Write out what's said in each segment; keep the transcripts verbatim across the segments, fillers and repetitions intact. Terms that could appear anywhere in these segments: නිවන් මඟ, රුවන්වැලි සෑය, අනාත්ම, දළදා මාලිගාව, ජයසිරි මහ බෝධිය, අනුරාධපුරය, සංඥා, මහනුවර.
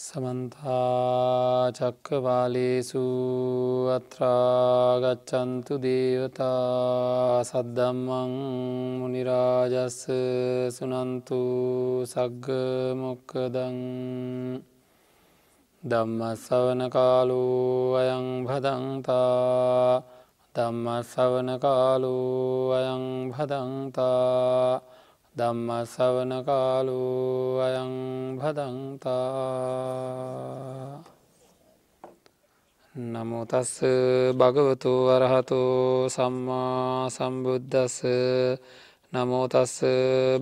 සමන්තා චක්කවාලේසු අත්‍රා ගච්ඡන්තු දේවතා සද්දම්මං මුනි රාජස් සුනන්තු සග්ග මොක්ඛදං ධම්ම ශ්‍රවණ කාලෝ අයං භදංතා ධම්ම ශ්‍රවණ කාලෝ අයං භදංතා ධම්ම ශ්‍රවණ කාලෝ අයං භදංතා. නමෝ තස් භගවතු වරහතෝ සම්මා සම්බුද්දස්ස. නමෝ තස්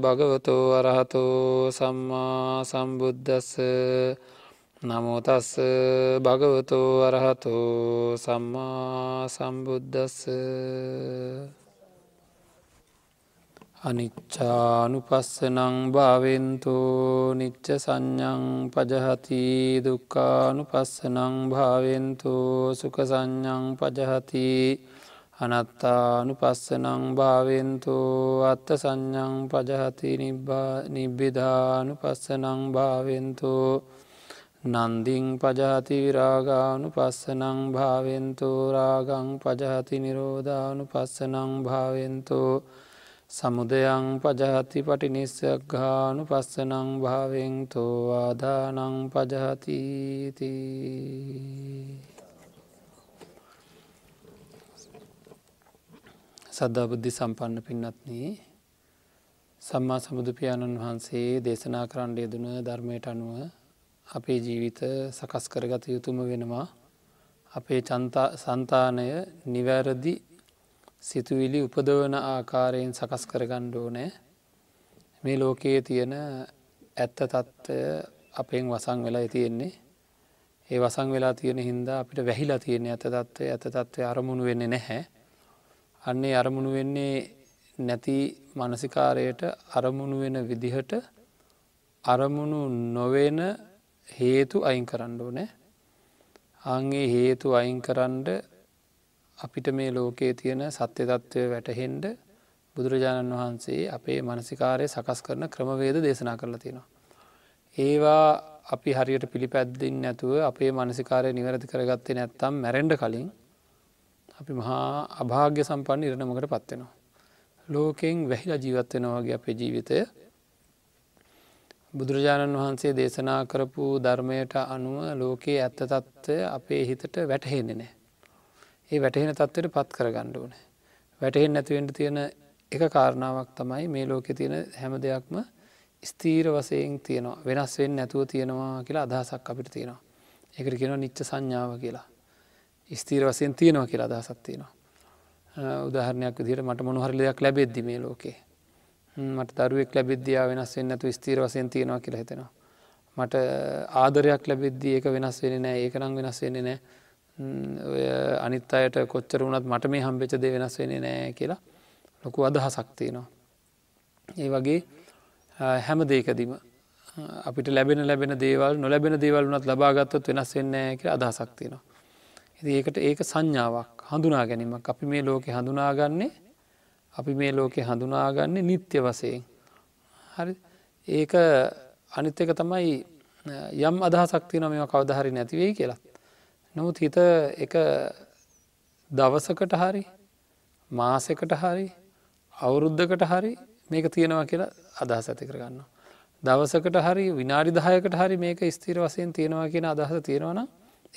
භගවතු වරහතෝ සම්මා සම්බුද්දස්ස. නමෝ තස් භගවතු වරහතෝ සම්මා සම්බුද්දස්ස. අනිච්චානුපස්සනං භාවෙන්තු නිච්ච සංඥං පජහති දුක්ඛානුපස්සනං භාවෙන්තු සුඛ සංඥං පජහති අනාත්තානුපස්සනං භාවෙන්තු අත්ථ සංඥං පජහති නිබ්බිදානුපස්සනං භාවෙන්තු නන්දිං පජහති විරාගානුපස්සනං භාවෙන්තු රාගං පජහති නිරෝධානුපස්සනං භාවෙන්තු සමුදයං පජහති පටිනිස්සග්ගානුපස්සනං භාවෙන්තු ආදානං පජහති ති. සද්ධා බුද්ධ සම්පන්න පින්වත්නි, සම්මා සම්බුදු පියාණන් වහන්සේ දේශනා කරන්න යෙදුන ධර්මයට අනුව අපේ ජීවිත සකස් කරගත යුතුම වෙනවා. අපේ సంతානය නිවැරදි සිතුවිලි උපදවන ආකාරයෙන් සකස් කරගන්න ඕනේ. මේ ලෝකයේ තියෙන ඇත්ත తত্ত্বය අපෙන් වසන් වෙලා තියෙන්නේ. ඒ වසන් වෙලා තියෙන හින්දා අපිට වැහිලා තියෙන ඇත්ත తত্ত্বය ඇත්ත తত্ত্বය අරමුණු වෙන්නේ නැහැ. අන්නේ අරමුණු වෙන්නේ නැති මානසිකාරයට අරමුණු වෙන විදිහට අරමුණු නොවන හේතු අයින් කරන්න ඕනේ. ආන්ගේ හේතු අයින් කරන්න අපිට මේ ලෝකයේ තියෙන සත්‍ය తත්වය වැටහෙන්න බුදුරජාණන් වහන්සේ අපේ මානසිකාරය සකස් කරන ක්‍රමවේද දේශනා කරලා තියෙනවා. ඒවා අපි හරියට පිළිපැදින්න නැතුව අපේ මානසිකාරය නිවැරදි කරගත්තේ නැත්නම් මැරෙන්න කලින් අපි මහා අභාග්‍ය සම්පන්න ඉරණමකටපත් වෙනවා. ලෝකයෙන් වැහිලා ජීවත් වෙනවා වගේ අපේ ජීවිතය. බුදුරජාණන් වහන්සේ දේශනා කරපු ධර්මයට අනුව ලෝකයේ ඇත්ත తත්වය අපේ හිතට වැටහෙන්නේ නැහැ. ඒ වැටහෙන තත්ත්වයට පත් කරගන්න ඕනේ. වැටහෙන්නේ නැති වෙන්න තියෙන එක කාරණාවක් තමයි මේ ලෝකේ තියෙන හැම දෙයක්ම ස්ථීර වශයෙන් තියෙනවා, වෙනස් වෙන්නේ නැතුව තියෙනවා කියලා අදහසක් අපිට තියෙනවා. ඒකට කියනවා නිත්‍ය සංඥාව කියලා. ස්ථීර වශයෙන් තියෙනවා කියලා අදහසක් තියෙනවා. උදාහරණයක් විදිහට මට මොන හරි දෙයක් ලැබෙද්දි මේ ලෝකේ මට දරුවෙක් ලැබෙද්දී ආ වෙනස් වෙන්නේ නැතුව ස්ථීර වශයෙන් තියෙනවා කියලා හිතෙනවා. මට ආදරයක් ලැබෙද්දී ඒක වෙනස් වෙන්නේ නැහැ, ඒක නම් වෙනස් වෙන්නේ නැහැ. ඔය අනිත් අයට කොච්චර වුණත් මට මේ හම්බෙච්ච දේ වෙනස් වෙන්නේ නැහැ කියලා ලොකු අදහසක් තියෙනවා. ඒ වගේ හැම දෙයකදීම අපිට ලැබෙන ලැබෙන දේවල් නොලැබෙන දේවල් වුණත් ලබා ගත්තොත් වෙනස් වෙන්නේ නැහැ කියලා අදහසක් තියෙනවා. ඉතින් ඒකට ඒක සංඥාවක්, හඳුනා ගැනීමක්. අපි මේ ලෝකේ හඳුනාගන්නේ අපි මේ ලෝකේ හඳුනාගන්නේ නිට්ටය වශයෙන්. හරිද? ඒක අනිත් එක තමයි යම් අදහසක් තියෙනවා මේවා කවදා හරි නැති වෙයි කියලා. නමුත් හිත එක දවසකට හරි මාසෙකට හරි අවුරුද්දකට හරි මේක තියෙනවා කියලා අදහස ඇති කරගන්නවා. දවසකට හරි විනාඩි දහයකට හරි මේක ස්ථිර වශයෙන් තියෙනවා කියන අදහස තියෙනවා නම්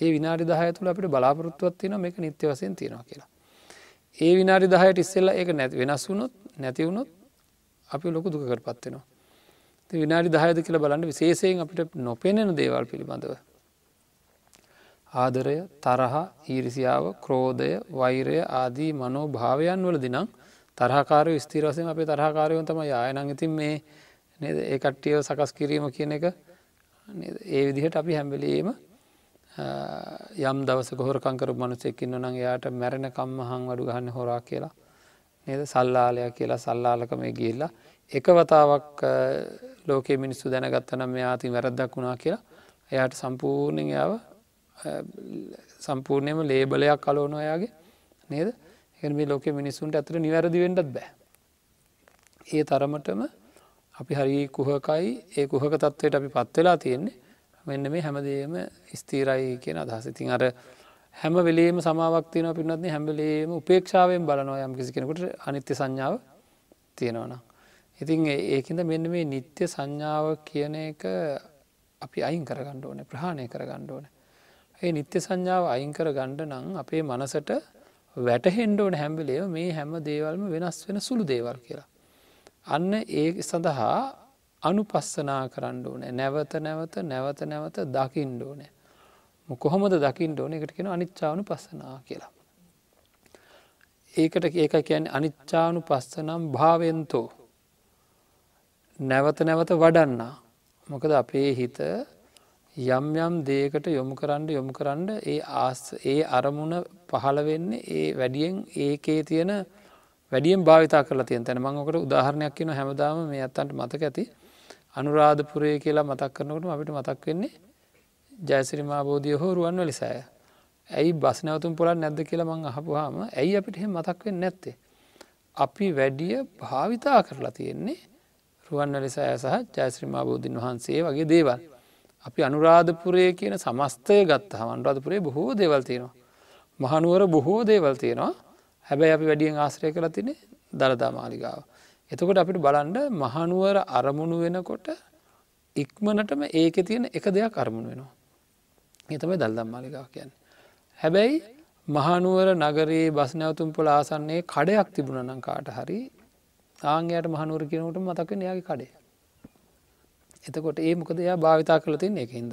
ඒ විනාඩි දහය තුළ අපිට බලාපොරොත්තුවක් තියෙනවා මේක නිත්‍ය වශයෙන් තියෙනවා කියලා. ඒ විනාඩි දහයට ඉස්සෙල්ලා ඒක නැති වෙනස් වුණොත් නැති වුණොත් අපි ලොකු දුකකටපත් වෙනවා. ඉතින් විනාඩි දහයද කියලා බලන්න විශේෂයෙන් අපිට නොපෙනෙන දේවල් පිළිබඳව ආදරය, තරහ, ඊර්ෂ්‍යාව, ක්‍රෝධය, වෛරය ආදී මනෝ භාවයන් වලදී නම් තරහකාරයෝ ස්ථිර වශයෙන් අපේ තරහකාරයෝ තමයි ආයෙනම් ඉතින් මේ නේද ඒ කට්ටියව සකස් කිරීම කියන එක නේද. ඒ විදිහට අපි හැම වෙලෙම යම් දවසක හොරකම් කරපු මිනිසෙක් ඉන්නවා නම් එයාට මැරෙනකම් මහන් වඩු ගන්න හොරා කියලා නේද, සල්ලාලයා කියලා සල්ලාලකමේ ගිහිල්ලා එක වතාවක් ලෝකයේ මිනිස්සු දැනගත්තා නම් මෙයා අතින් වැරද්දක් වුණා කියලා එයාට සම්පූර්ණයෙන් එයාව සම්පූර්ණයෙන්ම ලේබලයක් අලවනවා එයාගේ නේද. ඒ කියන්නේ මේ ලෝකයේ මිනිස්සුන්ට අතට නිවැරදි වෙන්නත් බෑ. ඒ තරමටම අපි හරි කුහකයි, ඒ කුහක තත්වයට අපිපත් වෙලා තියෙන්නේ. මෙන්න මේ හැමදේම ස්ථිරයි කියන අදහස. ඉතින් අර හැම වෙලෙම සමාවක් තියෙනවා පින්නත් නේ හැම වෙලෙම උපේක්ෂාවෙන් බලනවා යම් කිසි කෙනෙකුට අනිත්‍ය සංඥාව තියෙනවා නම්. ඉතින් ඒකින්ද මෙන්න මේ නිත්‍ය සංඥාව කියන එක අපි අයින් කරගන්න ඕනේ, ප්‍රහාණය කරගන්න ඕනේ. ඒ නිත්‍ය සංඥාව අයින් කරගන්න නම් අපේ මනසට වැටහෙන්න ඕනේ හැම වෙලෙම මේ හැම දේවලම වෙනස් වෙන සුළු දේවල් කියලා. අන්න ඒ සඳහා අනුපස්සනා කරන්න ඕනේ, නැවත නැවත නැවත නැවත දකින්න ඕනේ. කොහොමද දකින්න ඕනේ? ඒකට කියනවා අනිච්චානුපස්සනා කියලා. ඒකට ඒකයි කියන්නේ අනිච්චානුපස්සනම් භාවෙන්තෝ, නැවත නැවත වඩන්න. මොකද අපේ හිත යම් යම් දෙයකට යොමු කරන්න යොමු කරන්න ඒ ආස ඒ අරමුණ පහළ වෙන්නේ ඒ වැඩියෙන් ඒකේ තියෙන වැඩියෙන් භාවිතා කරලා තියෙන තැන. මම ඔකට උදාහරණයක් කියනවා හැමදාම මේ අතන්ට මතක ඇති. අනුරාධපුරය කියලා මතක් කරනකොටම අපිට මතක් වෙන්නේ ජයසිරි මහ බෝධිය හෝ රුවන්වැලි සෑය. ඇයි බස් නැවතුම් පොළක් නැද්ද කියලා මම අහපුවාම ඇයි අපිට එහෙම මතක් වෙන්නේ නැත්තේ? අපි වැඩිය භාවිතා කරලා තියෙන්නේ රුවන්වැලි සෑය සහ ජයසිරි මහ බෝධින් වහන්සේ වගේ දේවල්. අපි අනුරාධපුරය කියන සමස්තය ගත්තාම අනුරාධපුරේ බොහෝ දේවල් තියෙනවා. මහනුවර බොහෝ දේවල් තියෙනවා. හැබැයි අපි වැඩියෙන් ආශ්‍රය කරලා තියෙන්නේ දළදා මාලිගාව. එතකොට අපිට බලන්න මහනුවර අරමුණු වෙනකොට ඉක්මනටම ඒකේ තියෙන එක දෙයක් අරමුණු වෙනවා. මේ තමයි දළදා මාලිගාව කියන්නේ. හැබැයි මහනුවර නගරයේ බස් නැවතුම් පොළ ආසන්නයේ කඩයක් තිබුණා නම් කාට හරි ආංගයට මහනුවර කියනකොටම මතක් වෙන්නේ එයාගේ කඩේ. එතකොට ඒ මොකද එයා භාවිතා කරලා තින්නේ ඒකින්ද.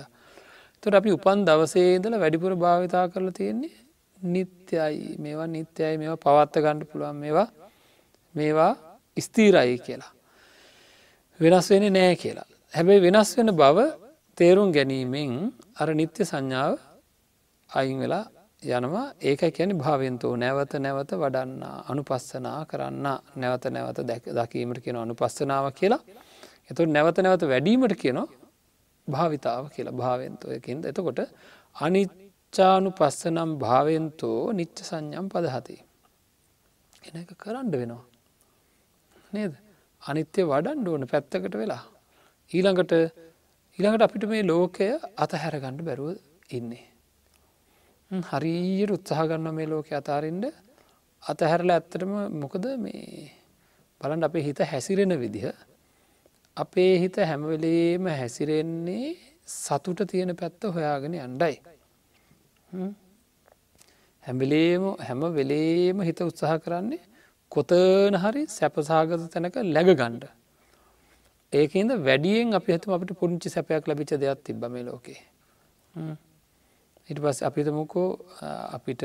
එතකොට අපි උපන් දවසේ ඉඳලා වැඩිපුර භාවිතා කරලා තින්නේ නිත්‍යයි, මේවා නිත්‍යයි, මේවා පවත්ත ගන්න පුළුවන්, මේවා මේවා ස්ථිරයි කියලා. වෙනස් වෙන්නේ නැහැ කියලා. හැබැයි වෙනස් වෙන බව තේරුම් ගැනීමෙන් අර නිත්‍ය සංඥාව අයින් වෙලා යනවා. ඒකයි කියන්නේ භාවෙන්තෝ, නැවත නැවත වඩන්න, අනුපස්සනා කරන්න. නැවත නැවත දකීමට කියන අනුපස්සනාව කියලා. එතකොට නැවත නැවත වැඩිවීමට කියනවා භාවිතාව කියලා, භාවෙන්තෝ එකින්ද. එතකොට අනිත්‍ය නිච්චානුපස්සනම් භාවෙන්තෝ නිච්ච සංඥම් පදහති. එන එක කරන්න වෙනවා නේද? අනිත්‍ය වඩන්න ඕන පැත්තකට වෙලා. ඊළඟට ඊළඟට අපිට මේ ලෝකය අතහැර ගන්න බැරුව ඉන්නේ. හරියට උත්සාහ ගන්නවා මේ ලෝකය අතහරින්න. අතහැරලා ඇත්තටම මොකද මේ බලන්න අපේ හිත හැසිරෙන විදිහ. අපේ හිත හැම වෙලේම හැසිරෙන්නේ සතුට තියෙන පැත්ත හොයාගෙන යන්නයි. හැමලේම හැම වෙලේම හිත උත්සාහ කරන්නේ කොතන හරි සැපසහගත තැනක läගගන්න. ඒකින්ද වැඩියෙන් අපි හිතමු අපිට පුංචි සැපයක් ලැබිච්ච දෙයක් තිබ්බා මේ ලෝකේ. ඊට පස්සේ අපි හිතමුකෝ අපිට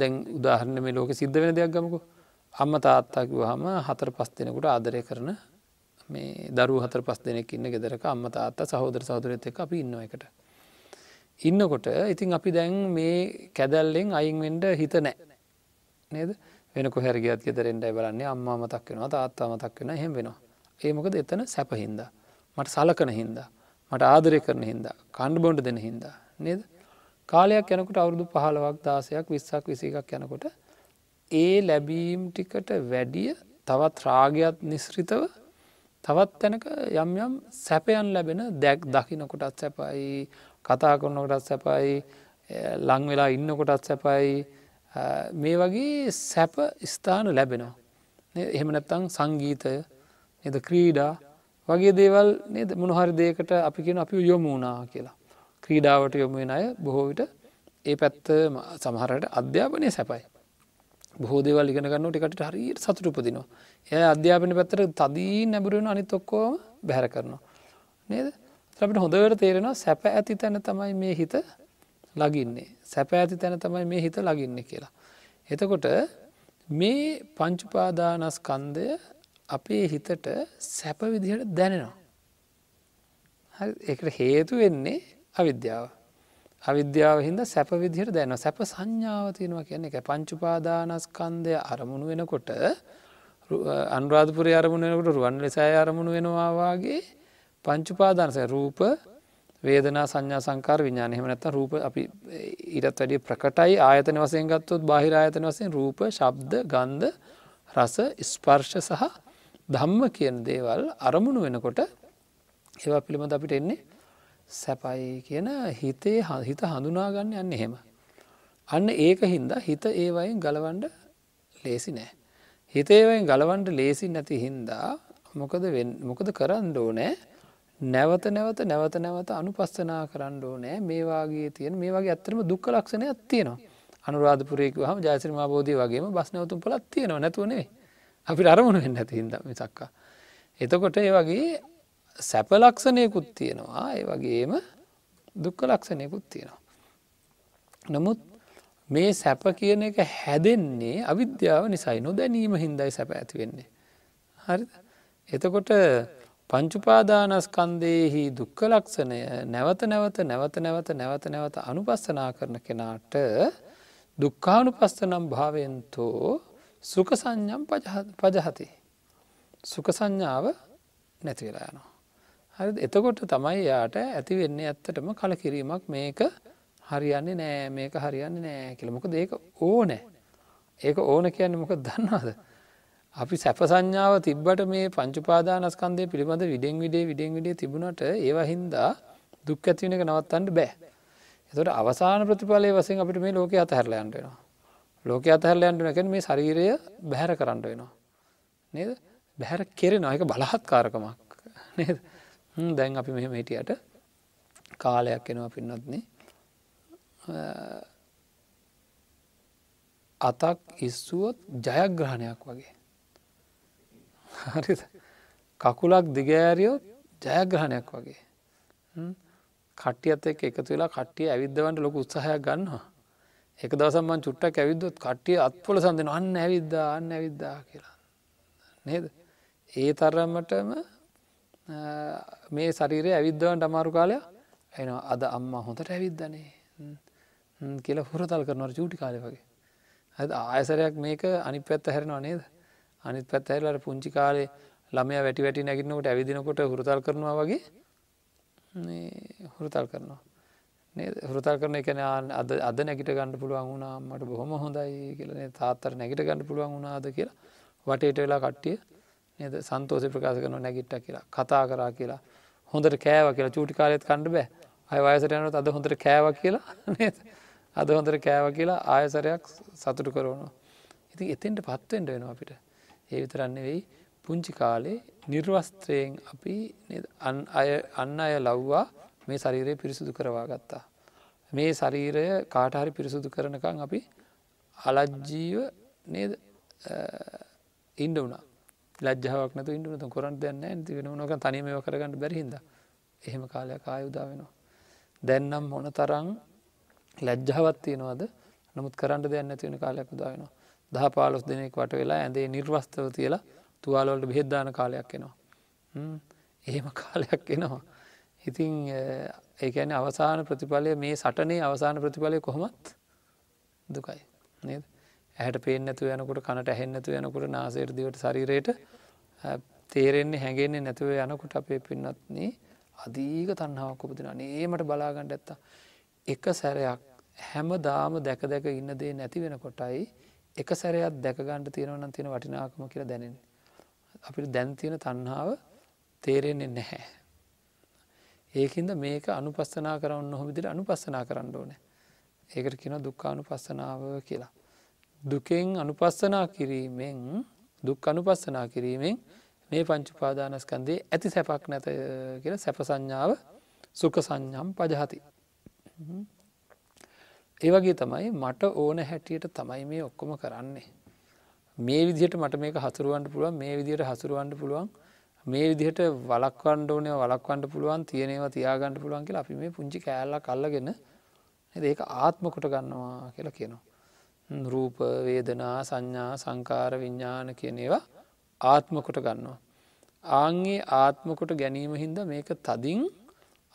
දැන් උදාහරණ මේ ලෝකේ සිද්ධ වෙන දෙයක් ගමුකෝ. අම්මා තාත්තා කිව්වහම හතර පහ දෙනෙකුට ආදරය කරන මේ දරුවෝ හතර පහ දෙනෙක් ඉන්න ගෙදරක අම්මා තාත්තා සහෝදර සහෝදරියත් එක්ක අපි ඉන්නවා එකට. ඉන්නකොට ඉතින් අපි දැන් මේ කැදැල්ලෙන් අයින් වෙන්න හිත නැහැ නේද? වෙන කොහෙර ගියත් ගෙදරෙන්ඩයි බලන්නේ. අම්මා මතක් වෙනවා, තාත්තා මතක් වෙනවා, එහෙම වෙනවා. ඒ මොකද එතන සැප හින්දා, මට සලකන හින්දා, මට ආදරය කරන හින්දා, කන්න බොන්න දෙන හින්දා නේද? කාලයක් යනකොට අවුරුදු පහළොවක් දාසයක් විස්සක් විසිකක් යනකොට ඒ ලැබීම් ටිකට වැඩිය තවත් රාගයත් නිස්රිතව තවත් තැනක යම් යම් සැපයන් ලැබෙන දැක් දකින්නකොටත් සැපයි, කතා කරනකොටත් සැපයි, ලං වෙලා ඉන්නකොටත් සැපයි, මේ වගේ සැප ස්ථාන ලැබෙනවා. එහෙම නැත්නම් සංගීතය නේද, ක්‍රීඩා වගේ දේවල් නේද, මොන හරි දෙයකට අපි කියන අපි යොමු වුණා කියලා. ක්‍රීඩාවට යොමු වෙන අය බොහෝ විට ඒ පැත්ත සමහර රට අධ්‍යාපනයේ සැපයි. බොහෝ දේවල් ඉගෙන ගන්නකොට ඒකට හරියට සතුට උපදිනවා. එයා අධ්‍යාපන පැත්තට තදින් නැඹුරු වෙන අනිත් ඔක්කොම බැහැර කරනවා නේද? අපිට හොඳට තේරෙනවා සැප ඇති තැන තමයි මේ හිත ලගින්නේ, සැප ඇති තැන තමයි මේ හිත ලගින්නේ කියලා. එතකොට මේ පංච උපාදානස්කන්ධය අපේ හිතට සැප විදිහට දැනෙනවා. හරි, ඒකට හේතු වෙන්නේ අවිද්‍යාව. අවිද්‍යාව හින්දා සැප විදිහට දැනෙනවා. සැප සංඥාව තියෙනවා කියන්නේ ඒකයි. පංච උපාදානස්කන්ධය අරමුණු වෙනකොට අනුරාධපුරය අරමුණු වෙනකොට රුවන්වැලිසෑය අරමුණු වෙනවා වාගේ පංච උපාදානස රූප වේදනා සංඥා සංකාර විඥාන. එහෙම නැත්නම් රූප අපි ඊටත් වැඩිය ප්‍රකටයි ආයතන වශයෙන් ගත්තොත් බාහිර ආයතන වශයෙන් රූප, ශබ්ද, ගන්ධ, රස, ස්පර්ශ සහ ධම්ම කියන දේවල් අරමුණු වෙනකොට ඒවා පිළිබඳ අපිට එන්නේ සැපයි කියන හිතේ හිත හඳුනා ගන්න යන්නේ එහෙම. අන්න ඒකින්ද හිත ඒ වයින් ගලවන්න ලේසි නෑ. හිත ඒ වයින් ගලවන්න ලේසි නැති හින්දා මොකද මොකද කරන්න ඕනේ? නැවත නැවත නැවත නැවත අනුපස්සනා කරන්න ඕනේ. මේ වාගේ තියෙන මේ වාගේ ඇත්තටම දුක්ඛ ලක්ෂණයක් තියෙනවා. අනුරාධපුරේ ගියාම ජයසිරි මහ බෝධිය වගේම බස් නැවතුම් පොලක් තියෙනවා නැතුව නෙවෙයි. අපිට අරමුණු වෙන්නේ නැති හින්දා මිසක්ක. එතකොට ඒ වගේ සැප ලක්ෂණයකුත් තියෙනවා, ඒ වගේම දුක්ඛ ලක්ෂණයකුත් තියෙනවා. නමුත් මේ සැප කියන එක හැදෙන්නේ අවිද්‍යාව නිසායි, නොදැනීම හින්දායි සැප ඇති වෙන්නේ. හරිද? එතකොට පංච උපාදානස්කන්ධයේහි දුක්ඛ ලක්ෂණය නැවත නැවත නැවත නැවත නැවත නැවත අනුපස්සනා කරන කෙනාට දුක්ඛානුපස්සනම් භාවෙන්තෝ සුඛ සංඥම් පජහති. සුඛ සංඥාව නැති වෙලා යනවා. හරිද? එතකොට තමයි යාට ඇති වෙන්නේ ඇත්තටම කලකිරීමක්, මේක හරියන්නේ නෑ, මේක හරියන්නේ නෑ කියලා. මොකද ඒක ඕනේ. ඒක ඕන කියන්නේ මොකද දන්නවද? අපි සැප සංඥාව තිබ්බට මේ පංච උපාදානස්කන්ධය පිළිබඳ විඩෙන් විඩේ විඩෙන් විඩේ තිබුණාට ඒවා හින්දා දුක් ඇති වෙන එක නවත්තන්න බෑ. ඒතකොට අවසාන ප්‍රතිඵලයේ වශයෙන් අපිට මේ ලෝකේ අතහැරලා යන්න වෙනවා. ලෝකේ අතහැරලා යන්න වෙනවා කියන්නේ මේ ශරීරය බැහැර කරන්න වෙනවා. නේද? බැහැර කෙරෙනවා. ඒක බලහත්කාරකමක් නේද? දැන් අපි මෙහෙම හිටියට කාලයක් එනවා පින්නොත්නේ. අතක් ඉස්සුවොත් ජයග්‍රහණයක් වගේ. හරිද? කකුලක් දිගෑරියොත් ජයග්‍රහණයක් වගේ. කට්ටියත් එක්ක එකතු වෙලා කට්ටිය ඇවිද්දවන්න ලොකු උත්සාහයක් ගන්නවා. එක දවසක් මම චුට්ටක් ඇවිද්දොත් කට්ටිය අත්පොළ සඳිනවා, අන්න ඇවිද්දා අන්න ඇවිද්දා කියලා. නේද? ඒ තරමටම මේ ශරීරය ඇවිද්දවන්න අමාරු කාලයක් එනවා. අද අම්මා හොඳට ඇවිද්දානේ කියලා හොරතල් කරනවා චූටි කාලේ වගේ. හරිද? ආයසරයක් මේක අනිත් පැත්ත හැරෙනවා නේද? අනිත් පැත්ත හැරලා අර පුංචි කාලේ ළමයා වැටි වැටි නැගිටිනකොට ඇවිදිනකොට හොරතල් කරනවා වගේ මේ හොරතල් කරනවා නේද? හොරතල් කරන එක කියන්නේ අද අද නැගිට ගන්න පුළුවන් වුණා අම්මට, බොහොම හොඳයි කියලා නේද? තාත්තට නැගිට ගන්න පුළුවන් වුණාද කියලා වටේට වෙලා කට්ටිය නේද සන්තෝෂේ ප්‍රකාශ කරනවා, නැගිට්ටා කියලා කතා කරා කියලා හොඳට කෑවා කියලා. චූටි කාලෙත් කන්න බෑ. ආය වයසට යනකොට අද හොඳට කෑවා කියලා නේද? අද හොඳට කෑවා කියලා ආයසරයක් සතුටු කරනවා. ඉතින් එතෙන්ටපත් වෙන්න වෙනවා අපිට. ඒ විතරක් නෙවෙයි පුංචි කාලේ නිර්වස්ත්‍රයෙන් අපි නේද අන් අය අන් අය ලව්වා මේ ශරීරය පිරිසුදු කරවා ගත්තා. මේ ශරීරය කාට හරි පිරිසුදු කරනකම් අපි අලජ්ජීව නේද ඉන්න උනා. ලැජ්ජාවක් නැතුව ඉන්න උනතම කරන්න දෙයක් නැහැ නේද? වෙන මොනවා තනියම ඒවා කරගන්න බැරි හින්දා එහෙම කාලයක් ආයෙ උදා වෙනවා. දැන් නම් මොනතරම් ලැජ්ජාවක් තියනවද? නමුත් කරන්න දෙයක් නැති වෙන කාලයක් උදා වෙනවා. දහ පහළොස් දිනයක වට වෙලා ඇඳේ නිර්වස්ත්‍රව තියලා තුවාල වලට බෙහෙත් දාන කාලයක් එනවා. හ්ම් එහෙම කාලයක් එනවා. ඉතින් ඒ කියන්නේ අවසාන ප්‍රතිඵලය, මේ සටනේ අවසාන ප්‍රතිඵලය කොහොමත් දුකයි නේද? ඇහැට පේන්නේ නැතුව යනකොට, කනට ඇහෙන්නේ නැතුව යනකොට, නාසයට දිවට ශරීරයට තේරෙන්නේ හැඟෙන්නේ නැතුව යනකොට අපේ පින්නත්නේ අධික තණ්හාවක් උපදිනවා. අනේ මට බලා ගන්න නැත්තා. එක සැරයක් හැමදාම දැක දැක ඉන්න දේ නැති වෙනකොටයි එක සැරයක් දැක ගන්න තියෙනවා නම් තියෙන වටිනාකම කියලා දැනෙන්නේ. අපිට දැන් තියෙන තණ්හාව තේරෙන්නේ නැහැ. ඒකින්ද මේක අනුපස්සනා කරන්න ඕන විදිහට අනුපස්සනා කරන්න ඕනේ. ඒකට කියනවා දුක්ඛානුපස්සනාව කියලා. දුකෙන් අනුපස්සනා කිරීමෙන් දුක් අනුපස්සනා කිරීමෙන් මේ පංච උපාදානස්කන්ධයේ ඇති සැපක් නැත කියලා සැප සංඥාව සුඛ සංඥම් පජහති. ඒ වගේ තමයි මට ඕන හැටියට තමයි මේ ඔක්කොම කරන්නේ. මේ විදිහට මට මේක හසුරවන්න පුළුවන්, මේ විදිහට හසුරවන්න පුළුවන්, මේ විදිහට වළක්වන්න ඕනේ වළක්වන්න පුළුවන්, තියෙන ඒවා තියාගන්න පුළුවන් කියලා අපි මේ පුංචි කෑල්ලක් අල්ලගෙන නේද ඒක ආත්ම කොට ගන්නවා කියලා කියනවා. රූප, වේදනා, සංඥා, සංකාර, විඥාන කියන ඒවා ආත්ම කොට ගන්නවා. ආන්ගේ ආත්ම කොට ගැනීම හින්දා මේක තදින්